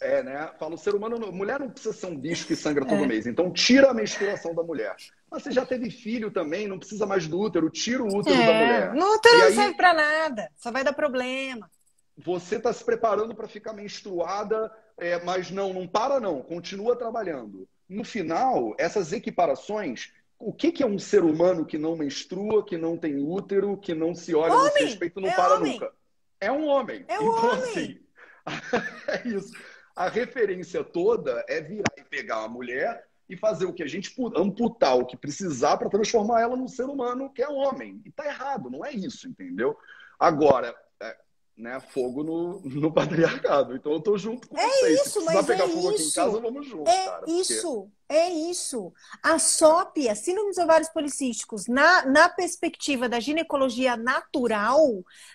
É, né? Falo, o ser humano, não... mulher não precisa ser um bicho que sangra todo é. mês, então tira a menstruação da mulher. Mas você já teve filho também, não precisa mais do útero, tira o útero é, da mulher. O útero não aí, serve pra nada, só vai dar problema. Você tá se preparando pra ficar menstruada, é, mas não, não para não, continua trabalhando. No final, essas equiparações, o que que é um ser humano que não menstrua, que não tem útero, que não se olha, homem, não se respeita, não é para homem. Nunca? É um homem. É um então, homem. Assim, é isso. A referência toda é virar e pegar a mulher e fazer o que a gente amputar o que precisar para transformar ela num ser humano que é homem. E tá errado, não é isso, entendeu? Agora, é, né, fogo no, no patriarcado. Então eu tô junto com é vocês. Isso, se mas pegar é fogo isso. Aqui em casa, vamos junto, é cara, isso, porque... é isso. A S O P, a síndrome dos ovários policísticos, na, na perspectiva da ginecologia natural,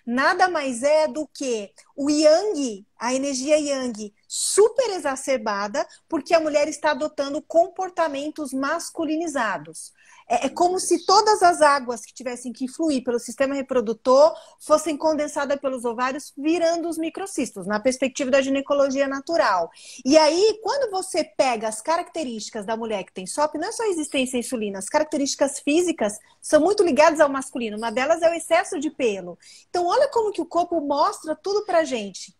nada mais é do que o yang, a energia yang, super exacerbada, porque a mulher está adotando comportamentos masculinizados. É, é como se todas as águas que tivessem que fluir pelo sistema reprodutor fossem condensadas pelos ovários, virando os microcistos, na perspectiva da ginecologia natural. E aí, quando você pega as características da mulher que tem S O P, não é só resistência à insulina, as características físicas são muito ligadas ao masculino. Uma delas é o excesso de pelo. Então, olha como que o corpo mostra tudo pra gente.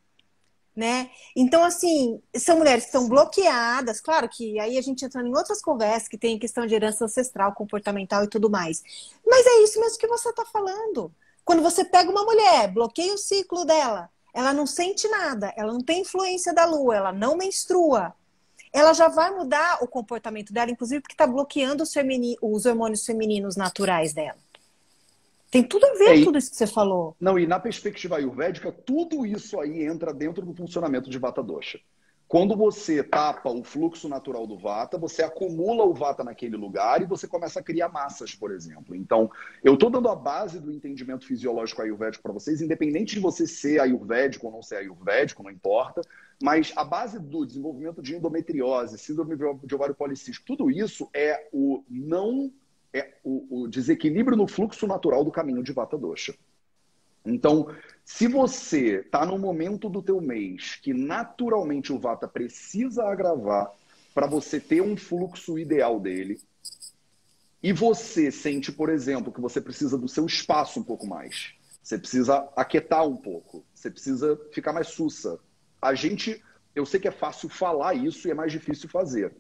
Né? Então, assim, são mulheres que estão bloqueadas, claro que aí a gente entra em outras conversas que tem questão de herança ancestral, comportamental e tudo mais. Mas é isso mesmo que você está falando. Quando você pega uma mulher, bloqueia o ciclo dela, ela não sente nada, ela não tem influência da lua, ela não menstrua. Ela já vai mudar o comportamento dela, inclusive porque está bloqueando os, femini- os hormônios femininos naturais dela. Tem tudo a ver com tudo isso que você falou. Não, e na perspectiva ayurvédica, tudo isso aí entra dentro do funcionamento de Vata Dosha. Quando você tapa o fluxo natural do vata, você acumula o vata naquele lugar e você começa a criar massas, por exemplo. Então, eu estou dando a base do entendimento fisiológico ayurvédico para vocês, independente de você ser ayurvédico ou não ser ayurvédico, não importa, mas a base do desenvolvimento de endometriose, síndrome de ovário policístico, tudo isso é o não é o, o desequilíbrio no fluxo natural do caminho de vata dosha. Então, se você está no momento do teu mês que naturalmente o vata precisa agravar para você ter um fluxo ideal dele, e você sente, por exemplo, que você precisa do seu espaço um pouco mais, você precisa aquietar um pouco, você precisa ficar mais sussa. A gente, eu sei que é fácil falar isso e é mais difícil fazer,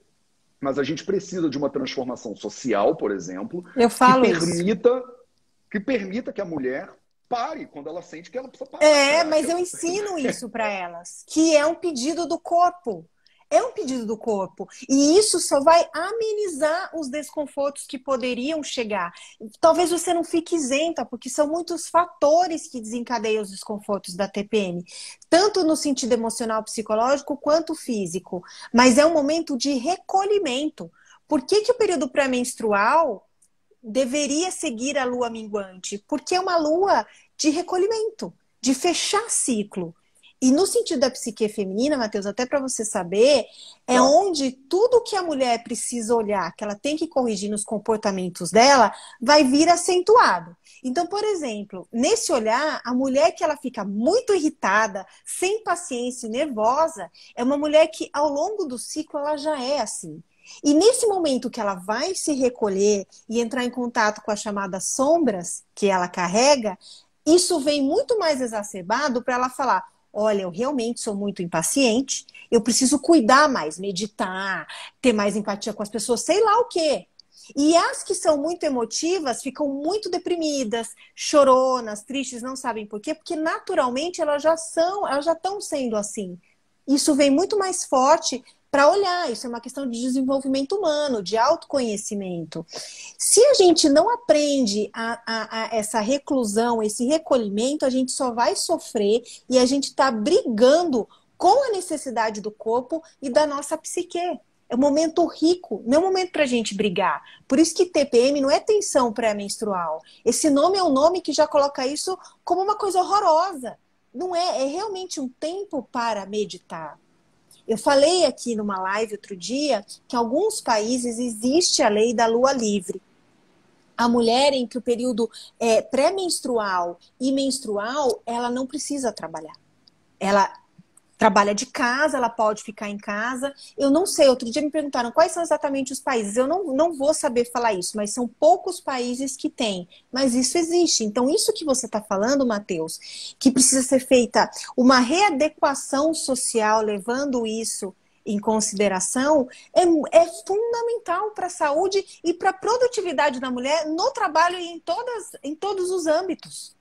mas a gente precisa de uma transformação social, por exemplo, eu falo que permita, que permita que a mulher pare quando ela sente que ela precisa parar. É, mas eu ensino isso para elas, que é um pedido do corpo. É um pedido do corpo. E isso só vai amenizar os desconfortos que poderiam chegar. Talvez você não fique isenta, porque são muitos fatores que desencadeiam os desconfortos da T P M. Tanto no sentido emocional, psicológico, quanto físico. Mas é um momento de recolhimento. Por que que o período pré-menstrual deveria seguir a lua minguante, porque é uma lua de recolhimento, de fechar ciclo. E no sentido da psique feminina, Matheus, até para você saber, é Não. onde tudo que a mulher precisa olhar, que ela tem que corrigir nos comportamentos dela, vai vir acentuado. Então, por exemplo, nesse olhar, a mulher que ela fica muito irritada, sem paciência e nervosa, é uma mulher que ao longo do ciclo ela já é assim. E nesse momento que ela vai se recolher e entrar em contato com as chamadas sombras que ela carrega, isso vem muito mais exacerbado para ela falar, olha, eu realmente sou muito impaciente, eu preciso cuidar mais, meditar, ter mais empatia com as pessoas, sei lá o quê. E as que são muito emotivas ficam muito deprimidas, choronas, tristes, não sabem por quê, porque naturalmente elas já são, elas já estão sendo assim. Isso vem muito mais forte para olhar, isso é uma questão de desenvolvimento humano, de autoconhecimento. Se a gente não aprende a, a, a essa reclusão, esse recolhimento, a gente só vai sofrer e a gente está brigando com a necessidade do corpo e da nossa psique. É um momento rico, não é um momento para a gente brigar. Por isso que T P M não é tensão pré-menstrual. Esse nome é um nome que já coloca isso como uma coisa horrorosa. Não é, é realmente um tempo para meditar. Eu falei aqui numa live outro dia que em alguns países existe a lei da lua livre. A mulher entre o período é, pré-menstrual e menstrual, ela não precisa trabalhar. Ela trabalha de casa, ela pode ficar em casa. Eu não sei, outro dia me perguntaram quais são exatamente os países. Eu não, não vou saber falar isso, mas são poucos países que têm. Mas isso existe. Então, isso que você está falando, Matheus, que precisa ser feita uma readequação social, levando isso em consideração, é, é fundamental para a saúde e para a produtividade da mulher no trabalho e em, todas, em todos os âmbitos.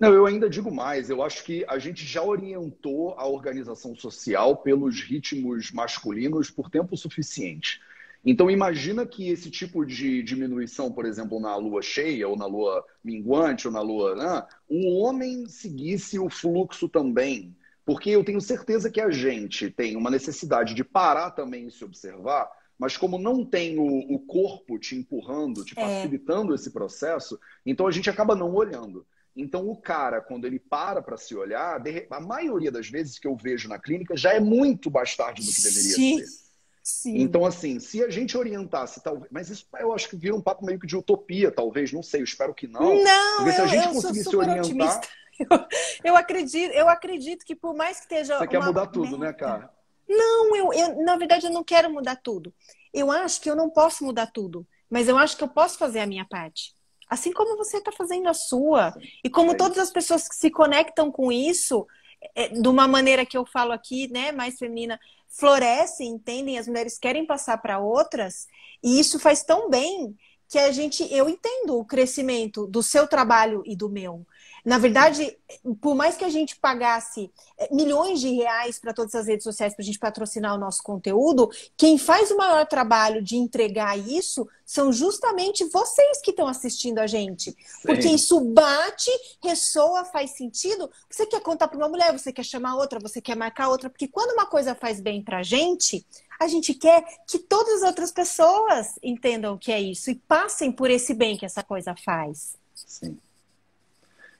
Não, eu ainda digo mais, eu acho que a gente já orientou a organização social pelos ritmos masculinos por tempo suficiente. Então imagina que esse tipo de diminuição, por exemplo, na lua cheia, ou na lua minguante, ou na lua... Né, um homem seguisse o fluxo também, porque eu tenho certeza que a gente tem uma necessidade de parar também e se observar, mas como não tem o, o corpo te empurrando, te facilitando esse processo, então a gente acaba não olhando. Então, o cara, quando ele para para se olhar, a maioria das vezes que eu vejo na clínica já é muito mais tarde do que deveria sim, ser. Sim. Então, assim, se a gente orientasse, talvez... Mas isso eu acho que vira um papo meio que de utopia, talvez, não sei, eu espero que não. Não, eu, se a gente eu conseguisse sou super orientar... otimista. Eu, eu, acredito, eu acredito que por mais que esteja... Você uma... quer mudar tudo, né, cara? Não, eu, eu, na verdade, eu não quero mudar tudo. Eu acho que eu não posso mudar tudo, mas eu acho que eu posso fazer a minha parte. Assim como você está fazendo a sua. E como todas as pessoas que se conectam com isso, é, de uma maneira que eu falo aqui, né, mais feminina, florescem, entendem, as mulheres querem passar para outras. E isso faz tão bem que a gente... Eu entendo o crescimento do seu trabalho e do meu. Na verdade, por mais que a gente pagasse milhões de reais para todas as redes sociais para a gente patrocinar o nosso conteúdo, quem faz o maior trabalho de entregar isso são justamente vocês que estão assistindo a gente. Sim. Porque isso bate, ressoa, faz sentido. Você quer contar para uma mulher, você quer chamar outra, você quer marcar outra. Porque quando uma coisa faz bem para a gente, a gente quer que todas as outras pessoas entendam o que é isso e passem por esse bem que essa coisa faz. Sim.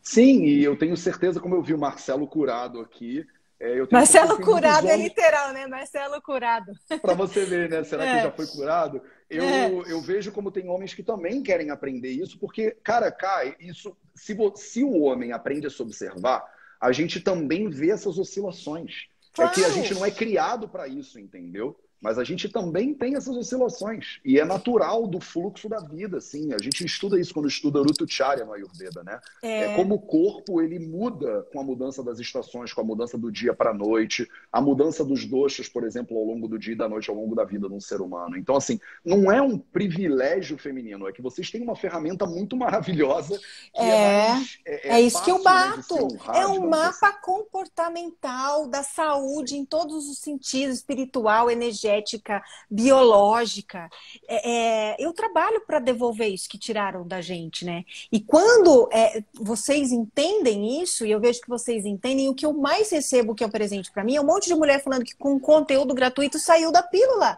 Sim, e eu tenho certeza, como eu vi o Marcelo Curado aqui... É, eu tenho Marcelo Curado é literal, né? Marcelo Curado. Para você ver, né? Será é. que ele já foi curado? Eu, é. eu vejo como tem homens que também querem aprender isso, porque, cara, cai, isso, se, se o homem aprende a se observar, a gente também vê essas oscilações. Claro. É que a gente não é criado para isso, entendeu? Mas a gente também tem essas oscilações. E é natural do fluxo da vida, assim. A gente estuda isso quando estuda Rutucharya no Ayurveda, né? É. É como o corpo, ele muda com a mudança das estações, com a mudança do dia para a noite, a mudança dos doshas, por exemplo, ao longo do dia e da noite, ao longo da vida de um ser humano. Então, assim, não é um privilégio feminino. É que vocês têm uma ferramenta muito maravilhosa. Que é, é, mais, é, é, é isso fácil, que eu bato. Né, é um mapa comportamental da saúde. Sim. Em todos os sentidos, espiritual, energético, ética, biológica. É, é, eu trabalho para devolver isso que tiraram da gente, né? E quando é, vocês entendem isso, e eu vejo que vocês entendem, o que eu mais recebo, que é um presente para mim, é um monte de mulher falando que com conteúdo gratuito saiu da pílula.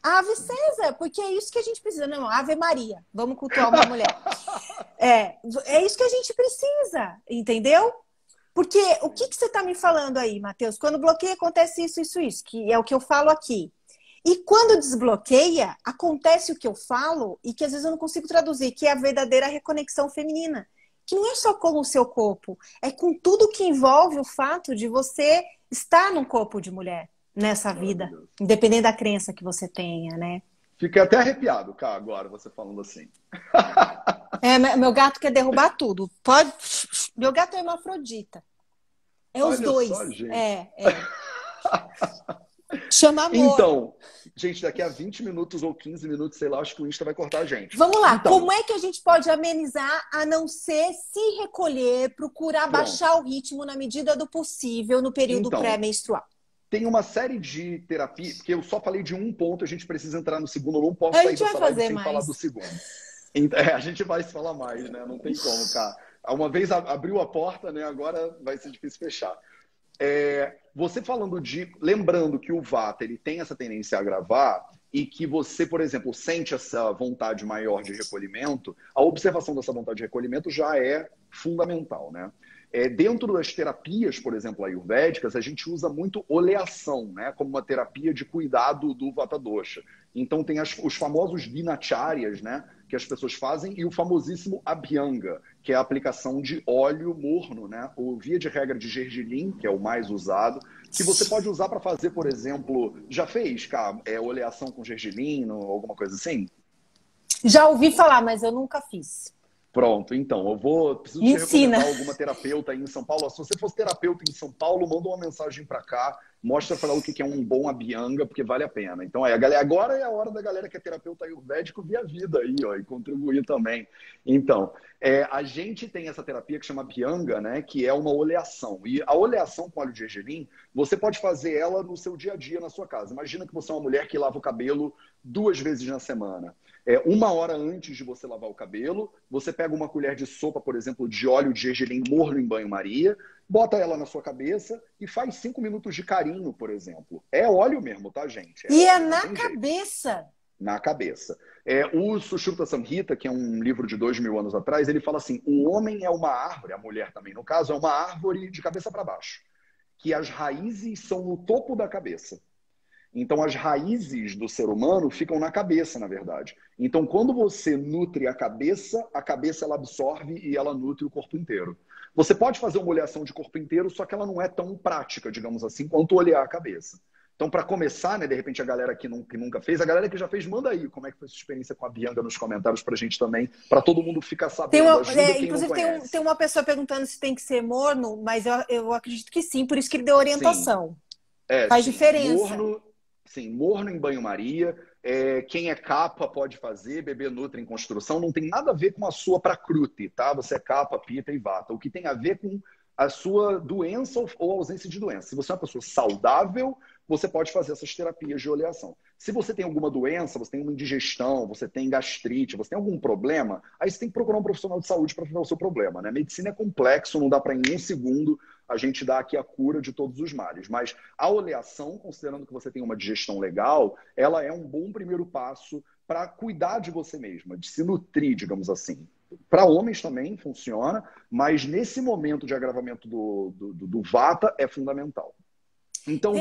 Ave César, porque é isso que a gente precisa. Não, Ave Maria, vamos cultuar uma mulher. É, é isso que a gente precisa, entendeu? Porque o que, que você está me falando aí, Matheus? Quando bloqueia, acontece isso, isso, isso, que é o que eu falo aqui. E quando desbloqueia, acontece o que eu falo e que às vezes eu não consigo traduzir, que é a verdadeira reconexão feminina. Que não é só com o seu corpo, é com tudo que envolve o fato de você estar num corpo de mulher nessa vida, independente da crença que você tenha, né? Fiquei até arrepiado, cara, agora, você falando assim. É, meu gato quer derrubar tudo. Pode... Meu gato é hermafrodita. É os dois. Olha só, gente. É, é. Chama amor. Então, gente, daqui a vinte minutos ou quinze minutos, sei lá, acho que o Insta vai cortar a gente. Vamos lá, então, como é que a gente pode amenizar a não ser se recolher, procurar pronto. baixar o ritmo na medida do possível no período então, pré-menstrual? Tem uma série de terapias, porque eu só falei de um ponto, a gente precisa entrar no segundo, eu não posso sair dessa live sem falar do segundo. É, a gente vai se falar mais, né? Não tem como, cara. Uma vez abriu a porta, né? Agora vai ser difícil fechar. É, você falando de... Lembrando que o Vata, ele tem essa tendência a agravar e que você, por exemplo, sente essa vontade maior de recolhimento, a observação dessa vontade de recolhimento já é fundamental, né? É, dentro das terapias, por exemplo, ayurvédicas, a gente usa muito oleação, né? Como uma terapia de cuidado do Vata Dosha. Então tem as, os famosos vinacharyas, né? Que as pessoas fazem, e o famosíssimo Abhyanga, que é a aplicação de óleo morno, né? Ou via de regra de gergelim, que é o mais usado, que você pode usar para fazer, por exemplo, já fez, cara, é, oleação com gergelim, alguma coisa assim? Já ouvi falar, mas eu nunca fiz. Pronto, então, eu vou... Preciso te recomendar alguma terapeuta aí em São Paulo. Se você fosse terapeuta em São Paulo, manda uma mensagem para cá, mostra para ela o que é um bom Abhyanga, porque vale a pena. Então, é, a galera, agora é a hora da galera que é terapeuta ayurvédico ver a vida aí, ó, e contribuir também. Então, é, a gente tem essa terapia que chama Abhyanga, né, que é uma oleação. E a oleação com óleo de gergelim, você pode fazer ela no seu dia a dia, na sua casa. Imagina que você é uma mulher que lava o cabelo duas vezes na semana. É, uma hora antes de você lavar o cabelo, você pega uma colher de sopa, por exemplo, de óleo de gergelim morno em banho-maria, bota ela na sua cabeça e faz cinco minutos de carinho, por exemplo. É óleo mesmo, tá, gente? É e óleo, é na cabeça. Jeito. Na cabeça. É, o Sushruta Samhita, que é um livro de dois mil anos atrás, ele fala assim, o homem é uma árvore, a mulher também, no caso, é uma árvore de cabeça para baixo, que as raízes são no topo da cabeça. Então, as raízes do ser humano ficam na cabeça, na verdade. Então, quando você nutre a cabeça, a cabeça ela absorve e ela nutre o corpo inteiro. Você pode fazer uma oleação de corpo inteiro, só que ela não é tão prática, digamos assim, quanto olear a cabeça. Então, para começar, né, de repente, a galera que, não, que nunca fez, a galera que já fez, manda aí como é que foi a sua experiência com a Abhyanga nos comentários pra gente também, pra todo mundo ficar sabendo. Tem uma, ajuda é, quem inclusive, não tem, um, tem uma pessoa perguntando se tem que ser morno, mas eu, eu acredito que sim, por isso que ele deu orientação. Sim. É, Faz sim. diferença. Morno, Sim, morno em banho-maria. É, quem é capa pode fazer, bebê nutre em construção, não tem nada a ver com a sua prakruti, tá? Você é capa, pita e vata. O que tem a ver com a sua doença ou ausência de doença. Se você é uma pessoa saudável, você pode fazer essas terapias de oleação. Se você tem alguma doença, você tem uma indigestão, você tem gastrite, você tem algum problema, aí você tem que procurar um profissional de saúde para tratar o seu problema, né? Medicina é complexo, não dá para em um segundo a gente dar aqui a cura de todos os males. Mas a oleação, considerando que você tem uma digestão legal, ela é um bom primeiro passo para cuidar de você mesma, de se nutrir, digamos assim. Para homens também funciona, mas nesse momento de agravamento do, do, do, do vata é fundamental. Então,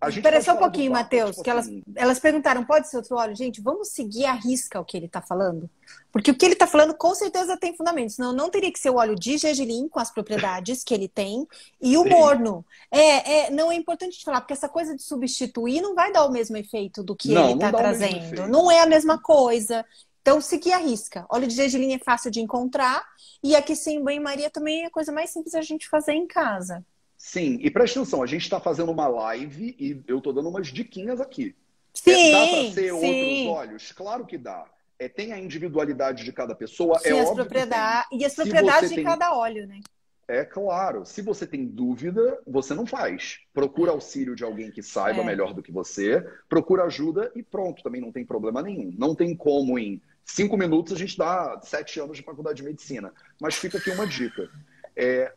a gente peraí só um pouquinho, vata, Matheus, tipo que elas, assim... elas perguntaram, pode ser outro óleo? Gente, vamos seguir a risca o que ele está falando? Porque o que ele está falando com certeza tem fundamento, senão não teria que ser o óleo de gergelim com as propriedades que ele tem e o Sim. morno. É, é, não é importante falar, porque essa coisa de substituir não vai dar o mesmo efeito do que não, ele está trazendo. Não é a mesma coisa. Então, seguir a risca. Óleo de gergelim é fácil de encontrar. E aqui sim, banho-maria também é a coisa mais simples a gente fazer em casa. Sim, e presta atenção, a gente está fazendo uma live e eu estou dando umas diquinhas aqui. Sim, é, dá para ser sim. outros óleos? Claro que dá. É, tem a individualidade de cada pessoa, sim, é óbvio. Propriedade... E as propriedades de tem... cada óleo, né? É claro. Se você tem dúvida, você não faz. Procura auxílio de alguém que saiba é. melhor do que você. Procura ajuda e pronto, também não tem problema nenhum. Não tem como em cinco minutos a gente dá sete anos de faculdade de medicina. Mas fica aqui uma dica. É...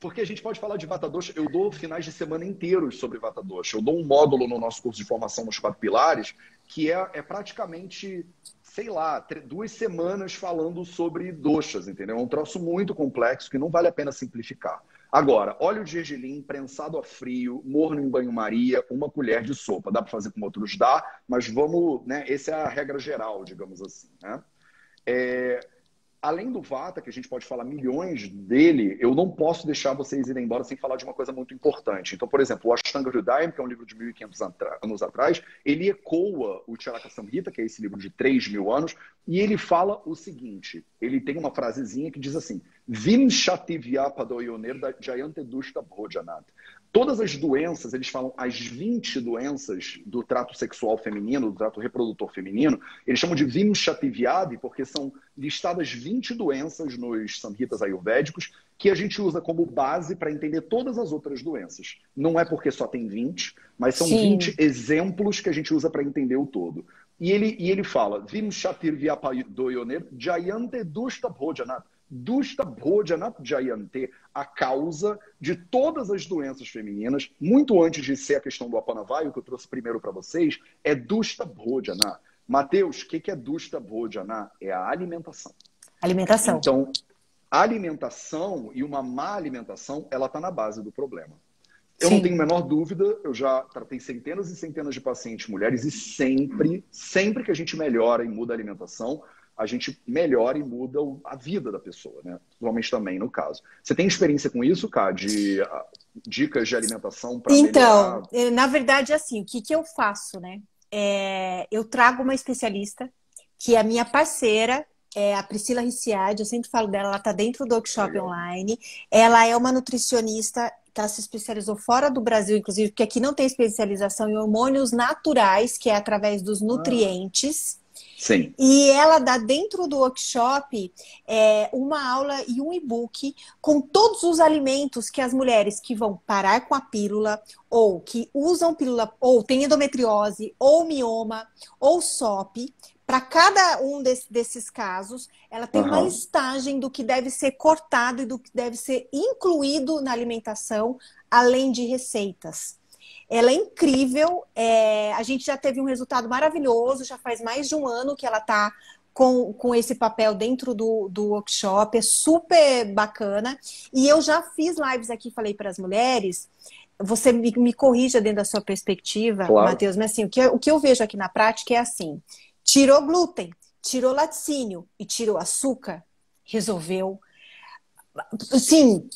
Porque a gente pode falar de Vata Dosha. Eu dou finais de semana inteiros sobre Vata Dosha. Eu dou um módulo no nosso curso de formação nos quatro pilares, que é, é praticamente, sei lá, duas semanas falando sobre doshas, entendeu? É um troço muito complexo que não vale a pena simplificar. Agora, óleo de gergelim, prensado a frio, morno em banho-maria, uma colher de sopa. Dá para fazer como outros dá, mas vamos, né? Essa é a regra geral, digamos assim, né? É... Além do Vata, que a gente pode falar milhões dele, eu não posso deixar vocês irem embora sem falar de uma coisa muito importante. Então, por exemplo, o Ashtanga Hridayam, que é um livro de mil e quinhentos anos atrás, ele ecoa o Charaka Samhita, que é esse livro de três mil anos, e ele fala o seguinte, ele tem uma frasezinha que diz assim, todas as doenças, eles falam as vinte doenças do trato sexual feminino, do trato reprodutor feminino, eles chamam de Vimshativyadi, porque são listadas vinte doenças nos Samhitas ayurvédicos que a gente usa como base para entender todas as outras doenças. Não é porque só tem vinte, mas são Sim. vinte exemplos que a gente usa para entender o todo. E ele, e ele fala, Vimshativyapaidoyoner jayante dushta bhojanat. Dushta Bhojanat Jayante, a causa de todas as doenças femininas, muito antes de ser a questão do Apana-Vayu, que eu trouxe primeiro para vocês, é Dushta Bhojanat. Matheus, o que, que é Dushta Bhojanat? É a alimentação. Alimentação. Então, a alimentação e uma má alimentação, ela está na base do problema. Eu Sim. não tenho a menor dúvida, eu já tratei centenas e centenas de pacientes mulheres e sempre, sempre que a gente melhora e muda a alimentação, a gente melhora e muda a vida da pessoa, né? Os homens também, no caso. Você tem experiência com isso, Ká? De a, dicas de alimentação para melhorar? Então, na verdade, assim, o que, que eu faço, né? É, eu trago uma especialista, que é a minha parceira, é a Priscila Ricciardi, eu sempre falo dela, ela está dentro do workshop Legal. online. Ela é uma nutricionista, ela se especializou fora do Brasil, inclusive, porque aqui não tem especialização em hormônios naturais, que é através dos nutrientes. Ah. Sim. E ela dá dentro do workshop é, uma aula e um e-book com todos os alimentos que as mulheres que vão parar com a pílula ou que usam pílula ou tem endometriose ou mioma ou S O P, para cada um desse, desses casos, ela tem uhum. uma listagem do que deve ser cortado e do que deve ser incluído na alimentação, além de receitas. Ela é incrível, é, a gente já teve um resultado maravilhoso, já faz mais de um ano que ela está com, com esse papel dentro do, do workshop, é super bacana. E eu já fiz lives aqui, falei para as mulheres, você me, me corrija dentro da sua perspectiva, claro. Matheus, mas assim, o que, eu, o que eu vejo aqui na prática é assim, tirou glúten, tirou laticínio e tirou açúcar, resolveu. Sim,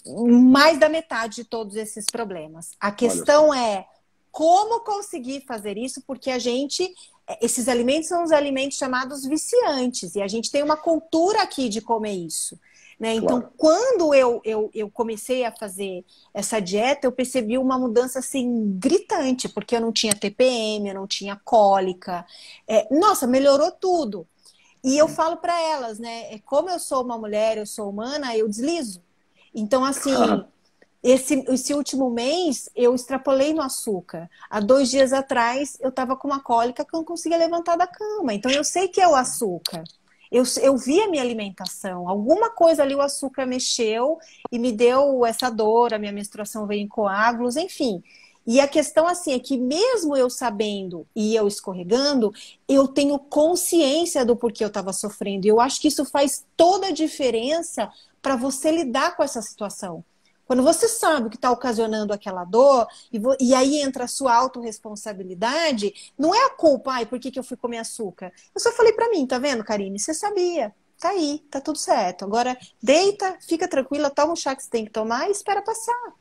mais da metade de todos esses problemas. A questão é como conseguir fazer isso, porque a gente... Esses alimentos são os alimentos chamados viciantes, e a gente tem uma cultura aqui de comer isso. Né? Então, claro. quando eu, eu, eu comecei a fazer essa dieta, eu percebi uma mudança assim gritante, porque eu não tinha T P M, eu não tinha cólica. É, nossa, melhorou tudo. E eu falo para elas, né? Como eu sou uma mulher, eu sou humana, eu deslizo. Então, assim, ah. esse, esse último mês eu extrapolei no açúcar. Há dois dias atrás eu estava com uma cólica que eu não conseguia levantar da cama. Então, eu sei que é o açúcar. Eu, eu vi a minha alimentação. Alguma coisa ali o açúcar mexeu e me deu essa dor, a minha menstruação veio em coágulos, enfim. E a questão, assim, é que mesmo eu sabendo e eu escorregando, eu tenho consciência do porquê eu estava sofrendo. E eu acho que isso faz toda a diferença para você lidar com essa situação. Quando você sabe o que está ocasionando aquela dor, e, e aí entra a sua autorresponsabilidade, não é a culpa, ai, por que, que eu fui comer açúcar? Eu só falei para mim, tá vendo, Karine? Você sabia. Tá aí, tá tudo certo. Agora deita, fica tranquila, toma o chá que você tem que tomar e espera passar.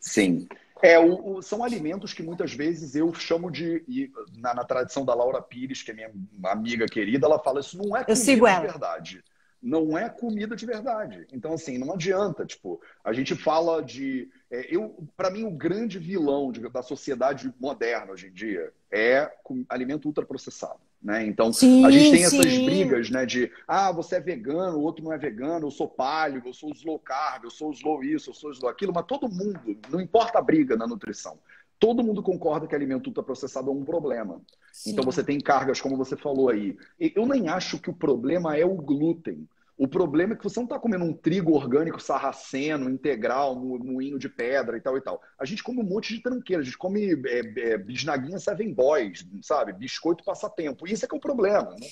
Sim. É, o, o, são alimentos que muitas vezes eu chamo de... E na, na tradição da Laura Pires, que é minha amiga querida, ela fala, isso não é comida de verdade. Não é comida de verdade. Então, assim, não adianta. Tipo, a gente fala de... É, eu, pra mim, o grande vilão de, da sociedade moderna hoje em dia é com, alimento ultraprocessado. Né? Então, sim, a gente tem essas sim. brigas, né, de ah, você é vegano, o outro não é vegano, eu sou paleo, eu sou os low carb, eu sou os low isso, eu sou os low aquilo, mas todo mundo, não importa a briga na nutrição, todo mundo concorda que alimento ultraprocessado é um problema. Sim. Então você tem cargas, como você falou aí. Eu nem acho que o problema é o glúten. O problema é que você não está comendo um trigo orgânico sarraceno, integral, no moinho de pedra e tal e tal. A gente come um monte de tranqueira, a gente come é, é, bisnaguinha Seven Boys, sabe? Biscoito passatempo. Isso é que é o problema, né?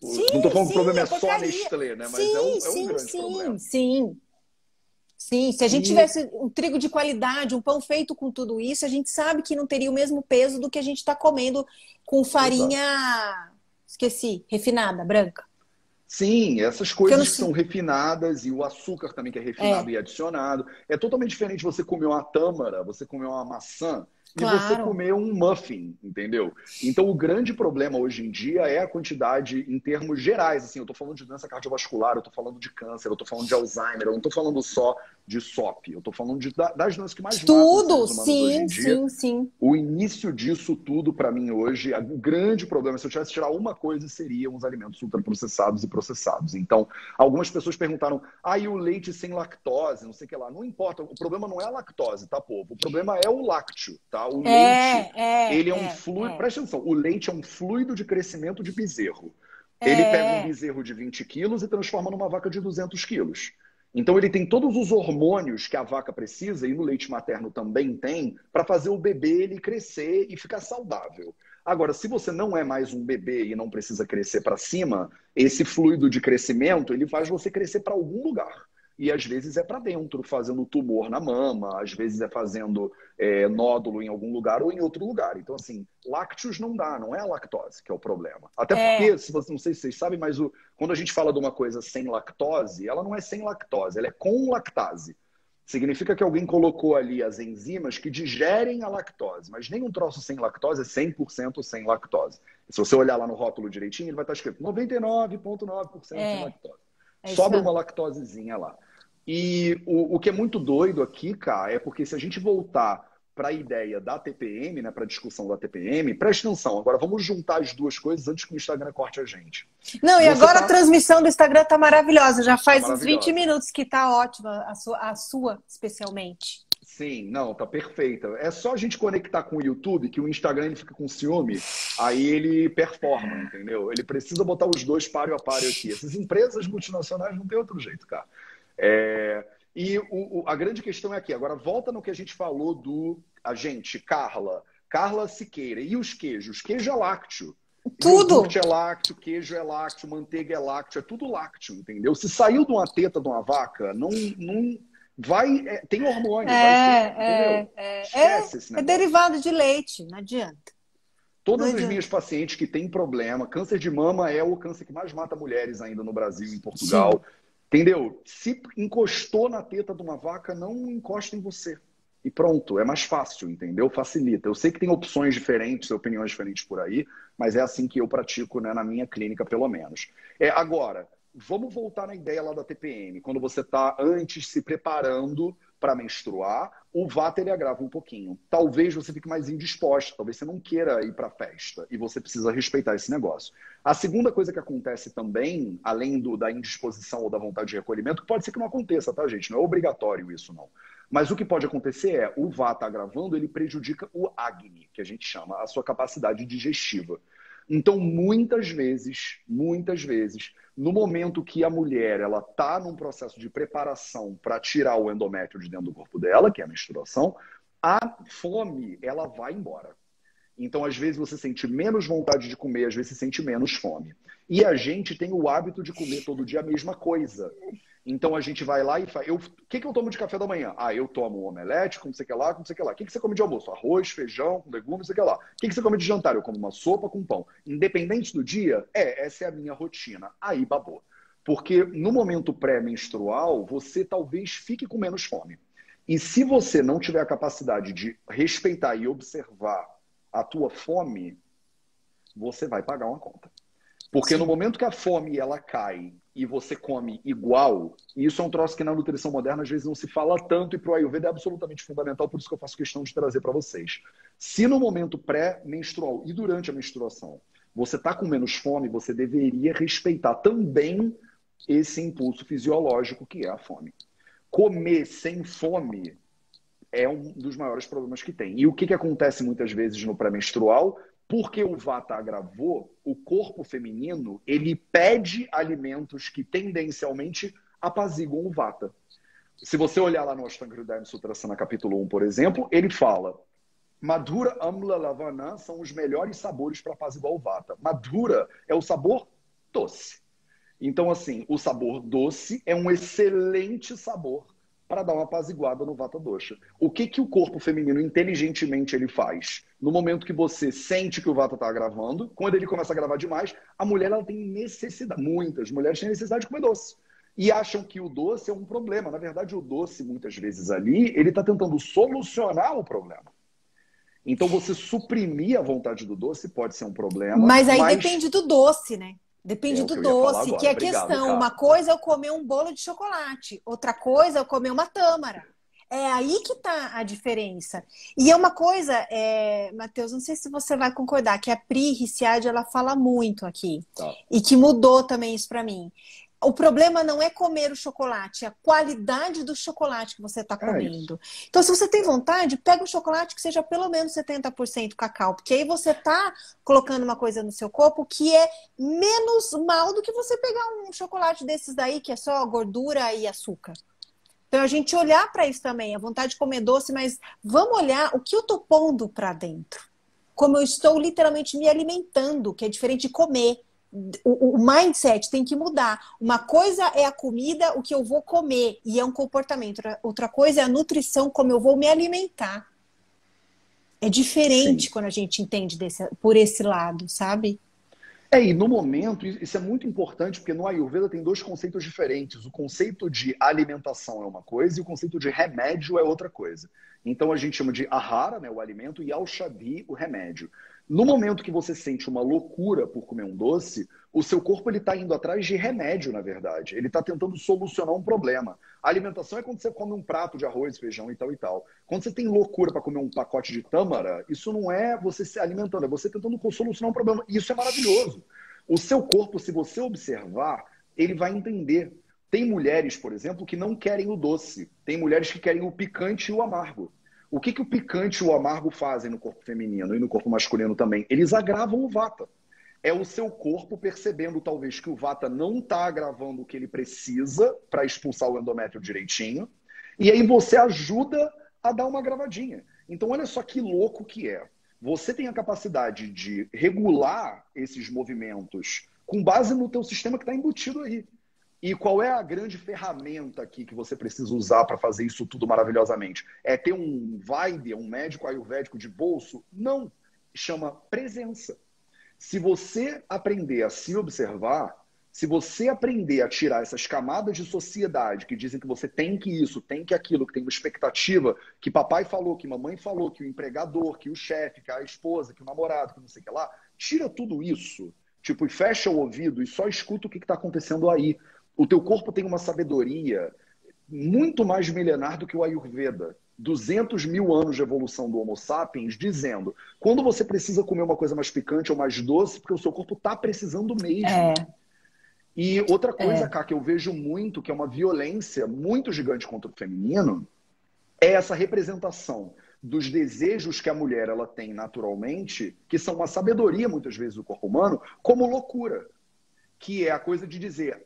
Sim, não estou falando sim, que o problema é só Nestlê, né? Mas sim, é um, é um sim, grande sim, problema. Sim, sim. Se a gente e... tivesse um trigo de qualidade, um pão feito com tudo isso, a gente sabe que não teria o mesmo peso do que a gente está comendo com farinha... Exato. Esqueci, refinada, branca. Sim, essas coisas que são refinadas e o açúcar também que é refinado é. e adicionado. É totalmente diferente você comer uma tâmara, você comer uma maçã claro. e você comer um muffin, entendeu? Então o grande problema hoje em dia é a quantidade em termos gerais. Assim, eu tô falando de doença cardiovascular, eu tô falando de câncer, eu tô falando de Alzheimer, eu não tô falando só de S O P. Eu tô falando de, das doenças que mais tudo, sim, sim, sim. O início disso tudo, para mim, hoje, o grande problema, se eu tivesse que tirar uma coisa, seriam os alimentos ultraprocessados e processados. Então, algumas pessoas perguntaram, ah, e o leite sem lactose, não sei o que lá. Não importa, o problema não é a lactose, tá, povo? O problema é o lácteo, tá? O é, leite, é, ele é, é um fluido... É. Presta atenção, o leite é um fluido de crescimento de bezerro. É. Ele pega um bezerro de vinte quilos e transforma numa vaca de duzentos quilos. Então ele tem todos os hormônios que a vaca precisa, e no leite materno também tem, para fazer o bebê ele crescer e ficar saudável. Agora, se você não é mais um bebê e não precisa crescer para cima, esse fluido de crescimento, ele faz você crescer para algum lugar. E às vezes é para dentro, fazendo tumor na mama, às vezes é fazendo é, nódulo em algum lugar ou em outro lugar. Então, assim, lácteos não dá, não é a lactose que é o problema. Até porque, é. se você, não sei se vocês sabem, mas o, quando a gente fala de uma coisa sem lactose, ela não é sem lactose, ela é com lactase. Significa que alguém colocou ali as enzimas que digerem a lactose, mas nenhum troço sem lactose é cem por cento sem lactose. Se você olhar lá no rótulo direitinho, ele vai estar escrito noventa e nove vírgula nove por cento é. sem lactose. É Sobra uma lactosezinha lá. E o, o que é muito doido aqui, cara, é porque se a gente voltar para a ideia da T P M, né, para a discussão da T P M, presta atenção, agora vamos juntar as duas coisas antes que o Instagram corte a gente. Não, e Você agora tá... a transmissão do Instagram tá maravilhosa, já faz tá maravilhosa. uns vinte minutos que tá ótima, a sua, a sua especialmente. Sim, não, tá perfeita. É só a gente conectar com o YouTube, que o Instagram ele fica com ciúme, aí ele performa, entendeu? Ele precisa botar os dois páreo a páreo aqui. Essas empresas multinacionais não tem outro jeito, cara. É... E o, o, a grande questão é aqui, agora volta no que a gente falou do... A gente, Carla, Carla Siqueira. E os queijos? Queijo é lácteo. Tudo! Iogurte é lácteo, queijo é lácteo, manteiga é lácteo, é tudo lácteo, entendeu? Se saiu de uma teta de uma vaca, não... não... Vai, é, tem hormônio. É, vai ter, é, é, Esquece é, esse negócio. É derivado de leite, não adianta. Todas não adianta. as minhas pacientes que têm problema, câncer de mama é o câncer que mais mata mulheres ainda no Brasil e em Portugal. Sim. Entendeu? Se encostou na teta de uma vaca, não encosta em você. E pronto, é mais fácil, entendeu? Facilita. Eu sei que tem opções diferentes, opiniões diferentes por aí, mas é assim que eu pratico, né, na minha clínica, pelo menos. É, agora... vamos voltar na ideia lá da T P M. Quando você está antes se preparando para menstruar, o vata ele agrava um pouquinho. Talvez você fique mais indisposta, talvez você não queira ir para a festa e você precisa respeitar esse negócio. A segunda coisa que acontece também, além do, da indisposição ou da vontade de recolhimento, pode ser que não aconteça, tá, gente? Não é obrigatório isso, não. Mas o que pode acontecer é, o vata agravando, ele prejudica o agni, que a gente chama, a sua capacidade digestiva. Então, muitas vezes, muitas vezes, no momento que a mulher ela está num processo de preparação para tirar o endométrio de dentro do corpo dela, que é a menstruação, a fome ela vai embora. Então, às vezes, você sente menos vontade de comer, às vezes, você sente menos fome. E a gente tem o hábito de comer todo dia a mesma coisa. Então, a gente vai lá e fala, eu, o que, que eu tomo de café da manhã? Ah, eu tomo um omelete, como sei que lá, como sei que lá. O que, que você come de almoço? Arroz, feijão, legumes, sei que lá. O que, que você come de jantar? Eu como uma sopa com pão. Independente do dia, é, essa é a minha rotina. Aí, babou. Porque no momento pré-menstrual, você talvez fique com menos fome. E se você não tiver a capacidade de respeitar e observar a tua fome, você vai pagar uma conta. Porque no momento que a fome ela cai e você come igual, e isso é um troço que na nutrição moderna às vezes não se fala tanto, e para o Ayurveda é absolutamente fundamental, por isso que eu faço questão de trazer para vocês. Se no momento pré-menstrual e durante a menstruação você está com menos fome, você deveria respeitar também esse impulso fisiológico que é a fome. Comer sem fome é um dos maiores problemas que tem. E o que, que acontece muitas vezes no pré-menstrual? Porque o vata agravou, o corpo feminino, ele pede alimentos que tendencialmente apaziguam o vata. Se você olhar lá no Ashtanga Hridayam Sutrasana, capítulo um, por exemplo, ele fala Madhura, Amla, Lavana são os melhores sabores para apaziguar o vata. Madhura é o sabor doce. Então, assim, o sabor doce é um excelente sabor para dar uma apaziguada no vata dosha. O que, que o corpo feminino, inteligentemente, ele faz? No momento que você sente que o vata está agravando, quando ele começa a agravar demais, a mulher ela tem necessidade, muitas mulheres têm necessidade de comer doce. E acham que o doce é um problema. Na verdade, o doce, muitas vezes ali, ele está tentando solucionar o problema. Então, você suprimir a vontade do doce pode ser um problema. Mas aí mas... depende do doce, né? Depende é do que doce, que é a questão. Cara. Uma coisa é eu comer um bolo de chocolate, outra coisa é eu comer uma tâmara. É aí que tá a diferença. E é uma coisa, é, Matheus, não sei se você vai concordar, que a Pri Ricciardi, ela fala muito aqui. Tá. E que mudou também isso para mim. O problema não é comer o chocolate, é a qualidade do chocolate que você está comendo. É então, se você tem vontade, pega um chocolate que seja pelo menos setenta por cento cacau, porque aí você está colocando uma coisa no seu corpo que é menos mal do que você pegar um chocolate desses daí, que é só gordura e açúcar. Então, a gente olhar para isso também, a vontade de comer doce, mas vamos olhar o que eu estou pondo para dentro. Como eu estou literalmente me alimentando, que é diferente de comer. O mindset tem que mudar. Uma coisa é a comida, o que eu vou comer, e é um comportamento. Outra coisa é a nutrição, como eu vou me alimentar. É diferente. Sim. Quando a gente entende desse, por esse lado, sabe? É, e no momento, isso é muito importante, porque no Ayurveda tem dois conceitos diferentes. O conceito de alimentação é uma coisa e o conceito de remédio é outra coisa. Então a gente chama de ahara, né, o alimento, e aushadhi, o remédio. No momento que você sente uma loucura por comer um doce, o seu corpo ele está indo atrás de remédio, na verdade. Ele está tentando solucionar um problema. A alimentação é quando você come um prato de arroz, feijão e tal e tal. Quando você tem loucura para comer um pacote de tâmara, isso não é você se alimentando, é você tentando solucionar um problema. Isso é maravilhoso. O seu corpo, se você observar, ele vai entender. Tem mulheres, por exemplo, que não querem o doce. Tem mulheres que querem o picante e o amargo. O que, que o picante e o amargo fazem no corpo feminino e no corpo masculino também? Eles agravam o vata. É o seu corpo percebendo, talvez, que o vata não está agravando o que ele precisa para expulsar o endométrio direitinho. E aí você ajuda a dar uma agravadinha. Então, olha só que louco que é. Você tem a capacidade de regular esses movimentos com base no teu sistema que está embutido aí. E qual é a grande ferramenta aqui que você precisa usar para fazer isso tudo maravilhosamente? É ter um vaidya, um médico ayurvédico de bolso? Não. Chama presença. Se você aprender a se observar, se você aprender a tirar essas camadas de sociedade que dizem que você tem que isso, tem que aquilo, que tem uma expectativa, que papai falou, que mamãe falou, que o empregador, que o chefe, que a esposa, que o namorado, que não sei o que lá, tira tudo isso Tipo, fecha o ouvido e só escuta o que está acontecendo aí. O teu corpo tem uma sabedoria muito mais milenar do que o Ayurveda. duzentos mil anos de evolução do Homo sapiens dizendo, quando você precisa comer uma coisa mais picante ou mais doce, porque o seu corpo está precisando mesmo. É. E outra coisa, é. Cá, que eu vejo muito, que é uma violência muito gigante contra o feminino, é essa representação dos desejos que a mulher ela tem naturalmente, que são uma sabedoria, muitas vezes, do corpo humano, como loucura. Que é a coisa de dizer,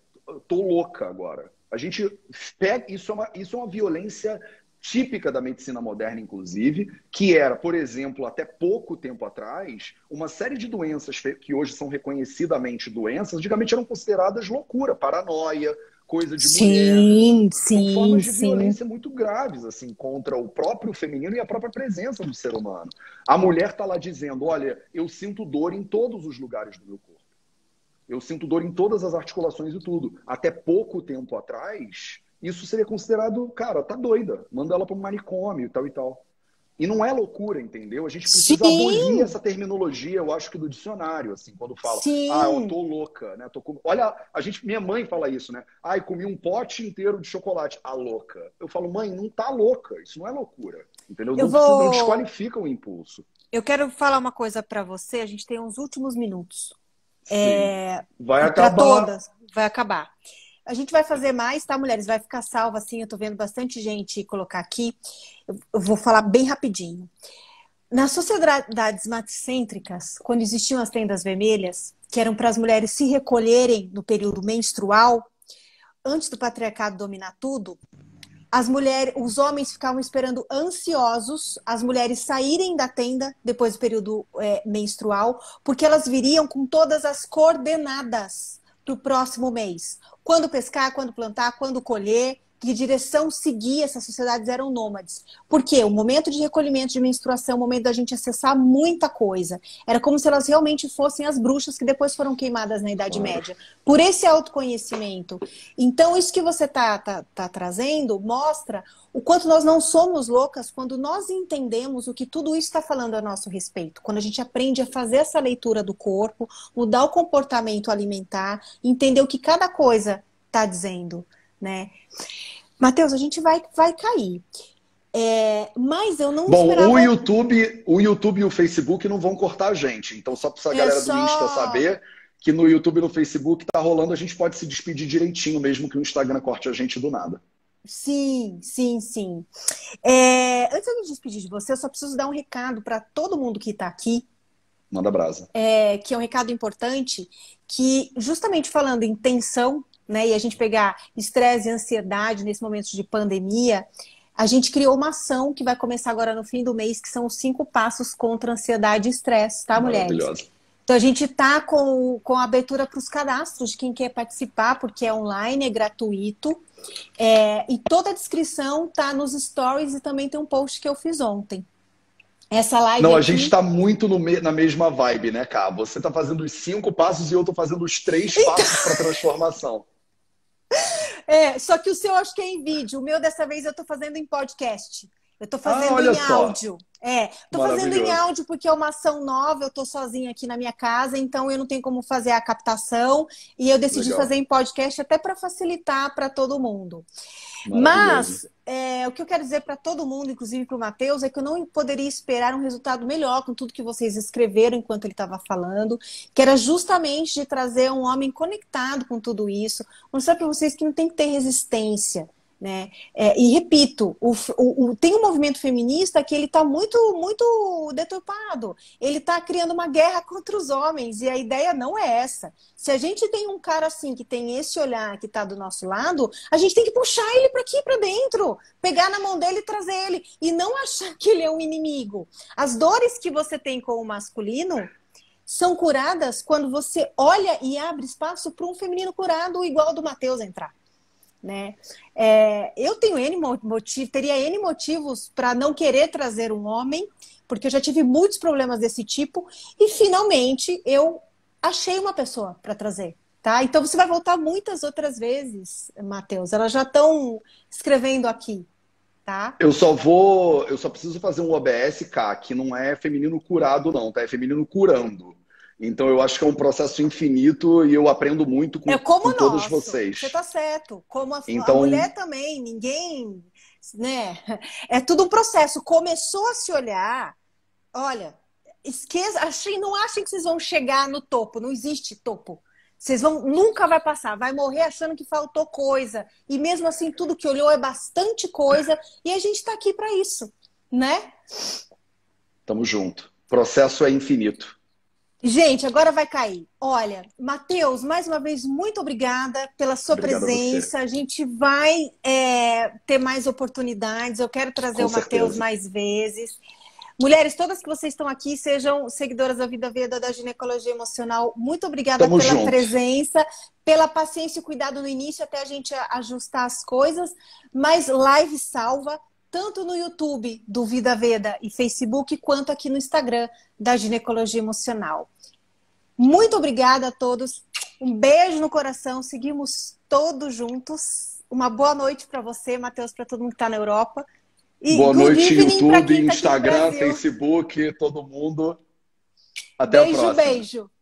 tô louca agora. A gente pega... Isso é uma, isso é uma violência... típica da medicina moderna, inclusive, que era, por exemplo, até pouco tempo atrás, uma série de doenças que hoje são reconhecidamente doenças, antigamente eram consideradas loucura, paranoia, coisa de mulher. Sim, sim, formas de violência muito graves, assim, contra o próprio feminino e a própria presença do ser humano. A mulher está lá dizendo, olha, eu sinto dor em todos os lugares do meu corpo. Eu sinto dor em todas as articulações e tudo. Até pouco tempo atrás... isso seria considerado, cara, tá doida. Manda ela para um manicômio e tal e tal. E não é loucura, entendeu? A gente precisa Sim. abolir essa terminologia, eu acho que do dicionário, assim, quando fala, Sim. ah, eu tô louca, né? Tô com... Olha, a gente, minha mãe fala isso, né? Ai, comi um pote inteiro de chocolate. Ah, louca. Eu falo, mãe, não tá louca. Isso não é loucura, entendeu? Não, vou... precisa, não desqualifica o impulso. Eu quero falar uma coisa para você. A gente tem uns últimos minutos. É... Vai acabar. Pra todas. Vai acabar. A gente vai fazer mais, tá, mulheres? Vai ficar salva, assim. Eu tô vendo bastante gente colocar aqui. Eu vou falar bem rapidinho. Nas sociedades matricêntricas, quando existiam as tendas vermelhas, que eram para as mulheres se recolherem no período menstrual, antes do patriarcado dominar tudo, as mulheres, os homens ficavam esperando ansiosos as mulheres saírem da tenda depois do período é, menstrual, porque elas viriam com todas as coordenadas para o próximo mês. Quando pescar, quando plantar, quando colher, que direção seguir, essas sociedades eram nômades. Porque o momento de recolhimento de menstruação, o momento da gente acessar muita coisa. Era como se elas realmente fossem as bruxas que depois foram queimadas na Idade Média. Por esse autoconhecimento. Então, isso que você tá, tá, tá trazendo mostra o quanto nós não somos loucas quando nós entendemos o que tudo isso está falando a nosso respeito. Quando a gente aprende a fazer essa leitura do corpo, mudar o comportamento alimentar, entender o que cada coisa está dizendo, né? Matheus, a gente vai, vai cair. É, mas eu não Bom, esperava... o YouTube, o YouTube e o Facebook não vão cortar a gente. Então, só para a galera é só... do Insta saber que no YouTube e no Facebook tá rolando, a gente pode se despedir direitinho, mesmo que o Instagram corte a gente do nada. Sim, sim, sim. É, antes de eu me despedir de você, eu só preciso dar um recado para todo mundo que está aqui. Manda brasa. É, que é um recado importante, que justamente falando em tensão, né, e a gente pegar estresse e ansiedade nesse momento de pandemia, a gente criou uma ação que vai começar agora no fim do mês, que são os cinco passos contra ansiedade e estresse, tá, mulheres? Então a gente tá com, com a abertura para os cadastros de quem quer participar, porque é online, é gratuito, é, e toda a descrição tá nos stories e também tem um post que eu fiz ontem. Essa live Não, aqui... a gente tá muito no me... na mesma vibe, né, Cá? Você tá fazendo os cinco passos e eu tô fazendo os três então... passos para transformação. É, só que o seu acho que é em vídeo. O meu dessa vez eu tô fazendo em podcast. Eu tô fazendo ah, em só. áudio. É, tô fazendo em áudio porque é uma ação nova. Eu tô sozinha aqui na minha casa, então eu não tenho como fazer a captação. E eu decidi Legal. fazer em podcast até para facilitar para todo mundo. Mas é, o que eu quero dizer para todo mundo, inclusive para o Matheus, é que eu não poderia esperar um resultado melhor com tudo que vocês escreveram enquanto ele estava falando, que era justamente de trazer um homem conectado com tudo isso, mostrar para vocês que não tem que ter resistência. Né? É, e repito, o, o, o, tem um movimento feminista que ele está muito, muito deturpado. Ele está criando uma guerra contra os homens e a ideia não é essa. Se a gente tem um cara assim que tem esse olhar que está do nosso lado, a gente tem que puxar ele para aqui, para dentro, pegar na mão dele e trazer ele e não achar que ele é um inimigo. As dores que você tem com o masculino são curadas quando você olha e abre espaço para um feminino curado igual do Matheus entrar. Né? É, eu tenho N motivo, teria N motivos para não querer trazer um homem, porque eu já tive muitos problemas desse tipo e finalmente eu achei uma pessoa para trazer, tá? Então você vai voltar muitas outras vezes, Matheus. Elas já estão escrevendo aqui, tá? Eu só vou, eu só preciso fazer um O B S, Cá, que não é feminino curado não, tá? É feminino curando. Então eu acho que é um processo infinito e eu aprendo muito com, é como com todos vocês. Você está certo. Como a, então... a mulher também, ninguém... né? É tudo um processo. Começou a se olhar, olha, esqueça, não achem que vocês vão chegar no topo, não existe topo. Vocês vão, nunca vai passar, vai morrer achando que faltou coisa. E mesmo assim, tudo que olhou é bastante coisa e a gente tá aqui pra isso, né? Tamo junto. O processo é infinito. Gente, agora vai cair. Olha, Matheus, mais uma vez, muito obrigada pela sua Obrigado presença. A, a gente vai é, ter mais oportunidades. Eu quero trazer Com o Matheus mais vezes. Mulheres, todas que vocês estão aqui, sejam seguidoras da Vida Veda, da Ginecologia Emocional. Muito obrigada Tamo pela junto. presença, pela paciência e cuidado no início, até a gente ajustar as coisas. Mas live salva, tanto no YouTube do Vida Veda e Facebook, quanto aqui no Instagram da Ginecologia Emocional. Muito obrigada a todos. Um beijo no coração. Seguimos todos juntos. Uma boa noite para você, Matheus, para todo mundo que está na Europa. E Boa noite, YouTube, Instagram, Facebook, todo mundo. Até a próxima. Beijo, beijo.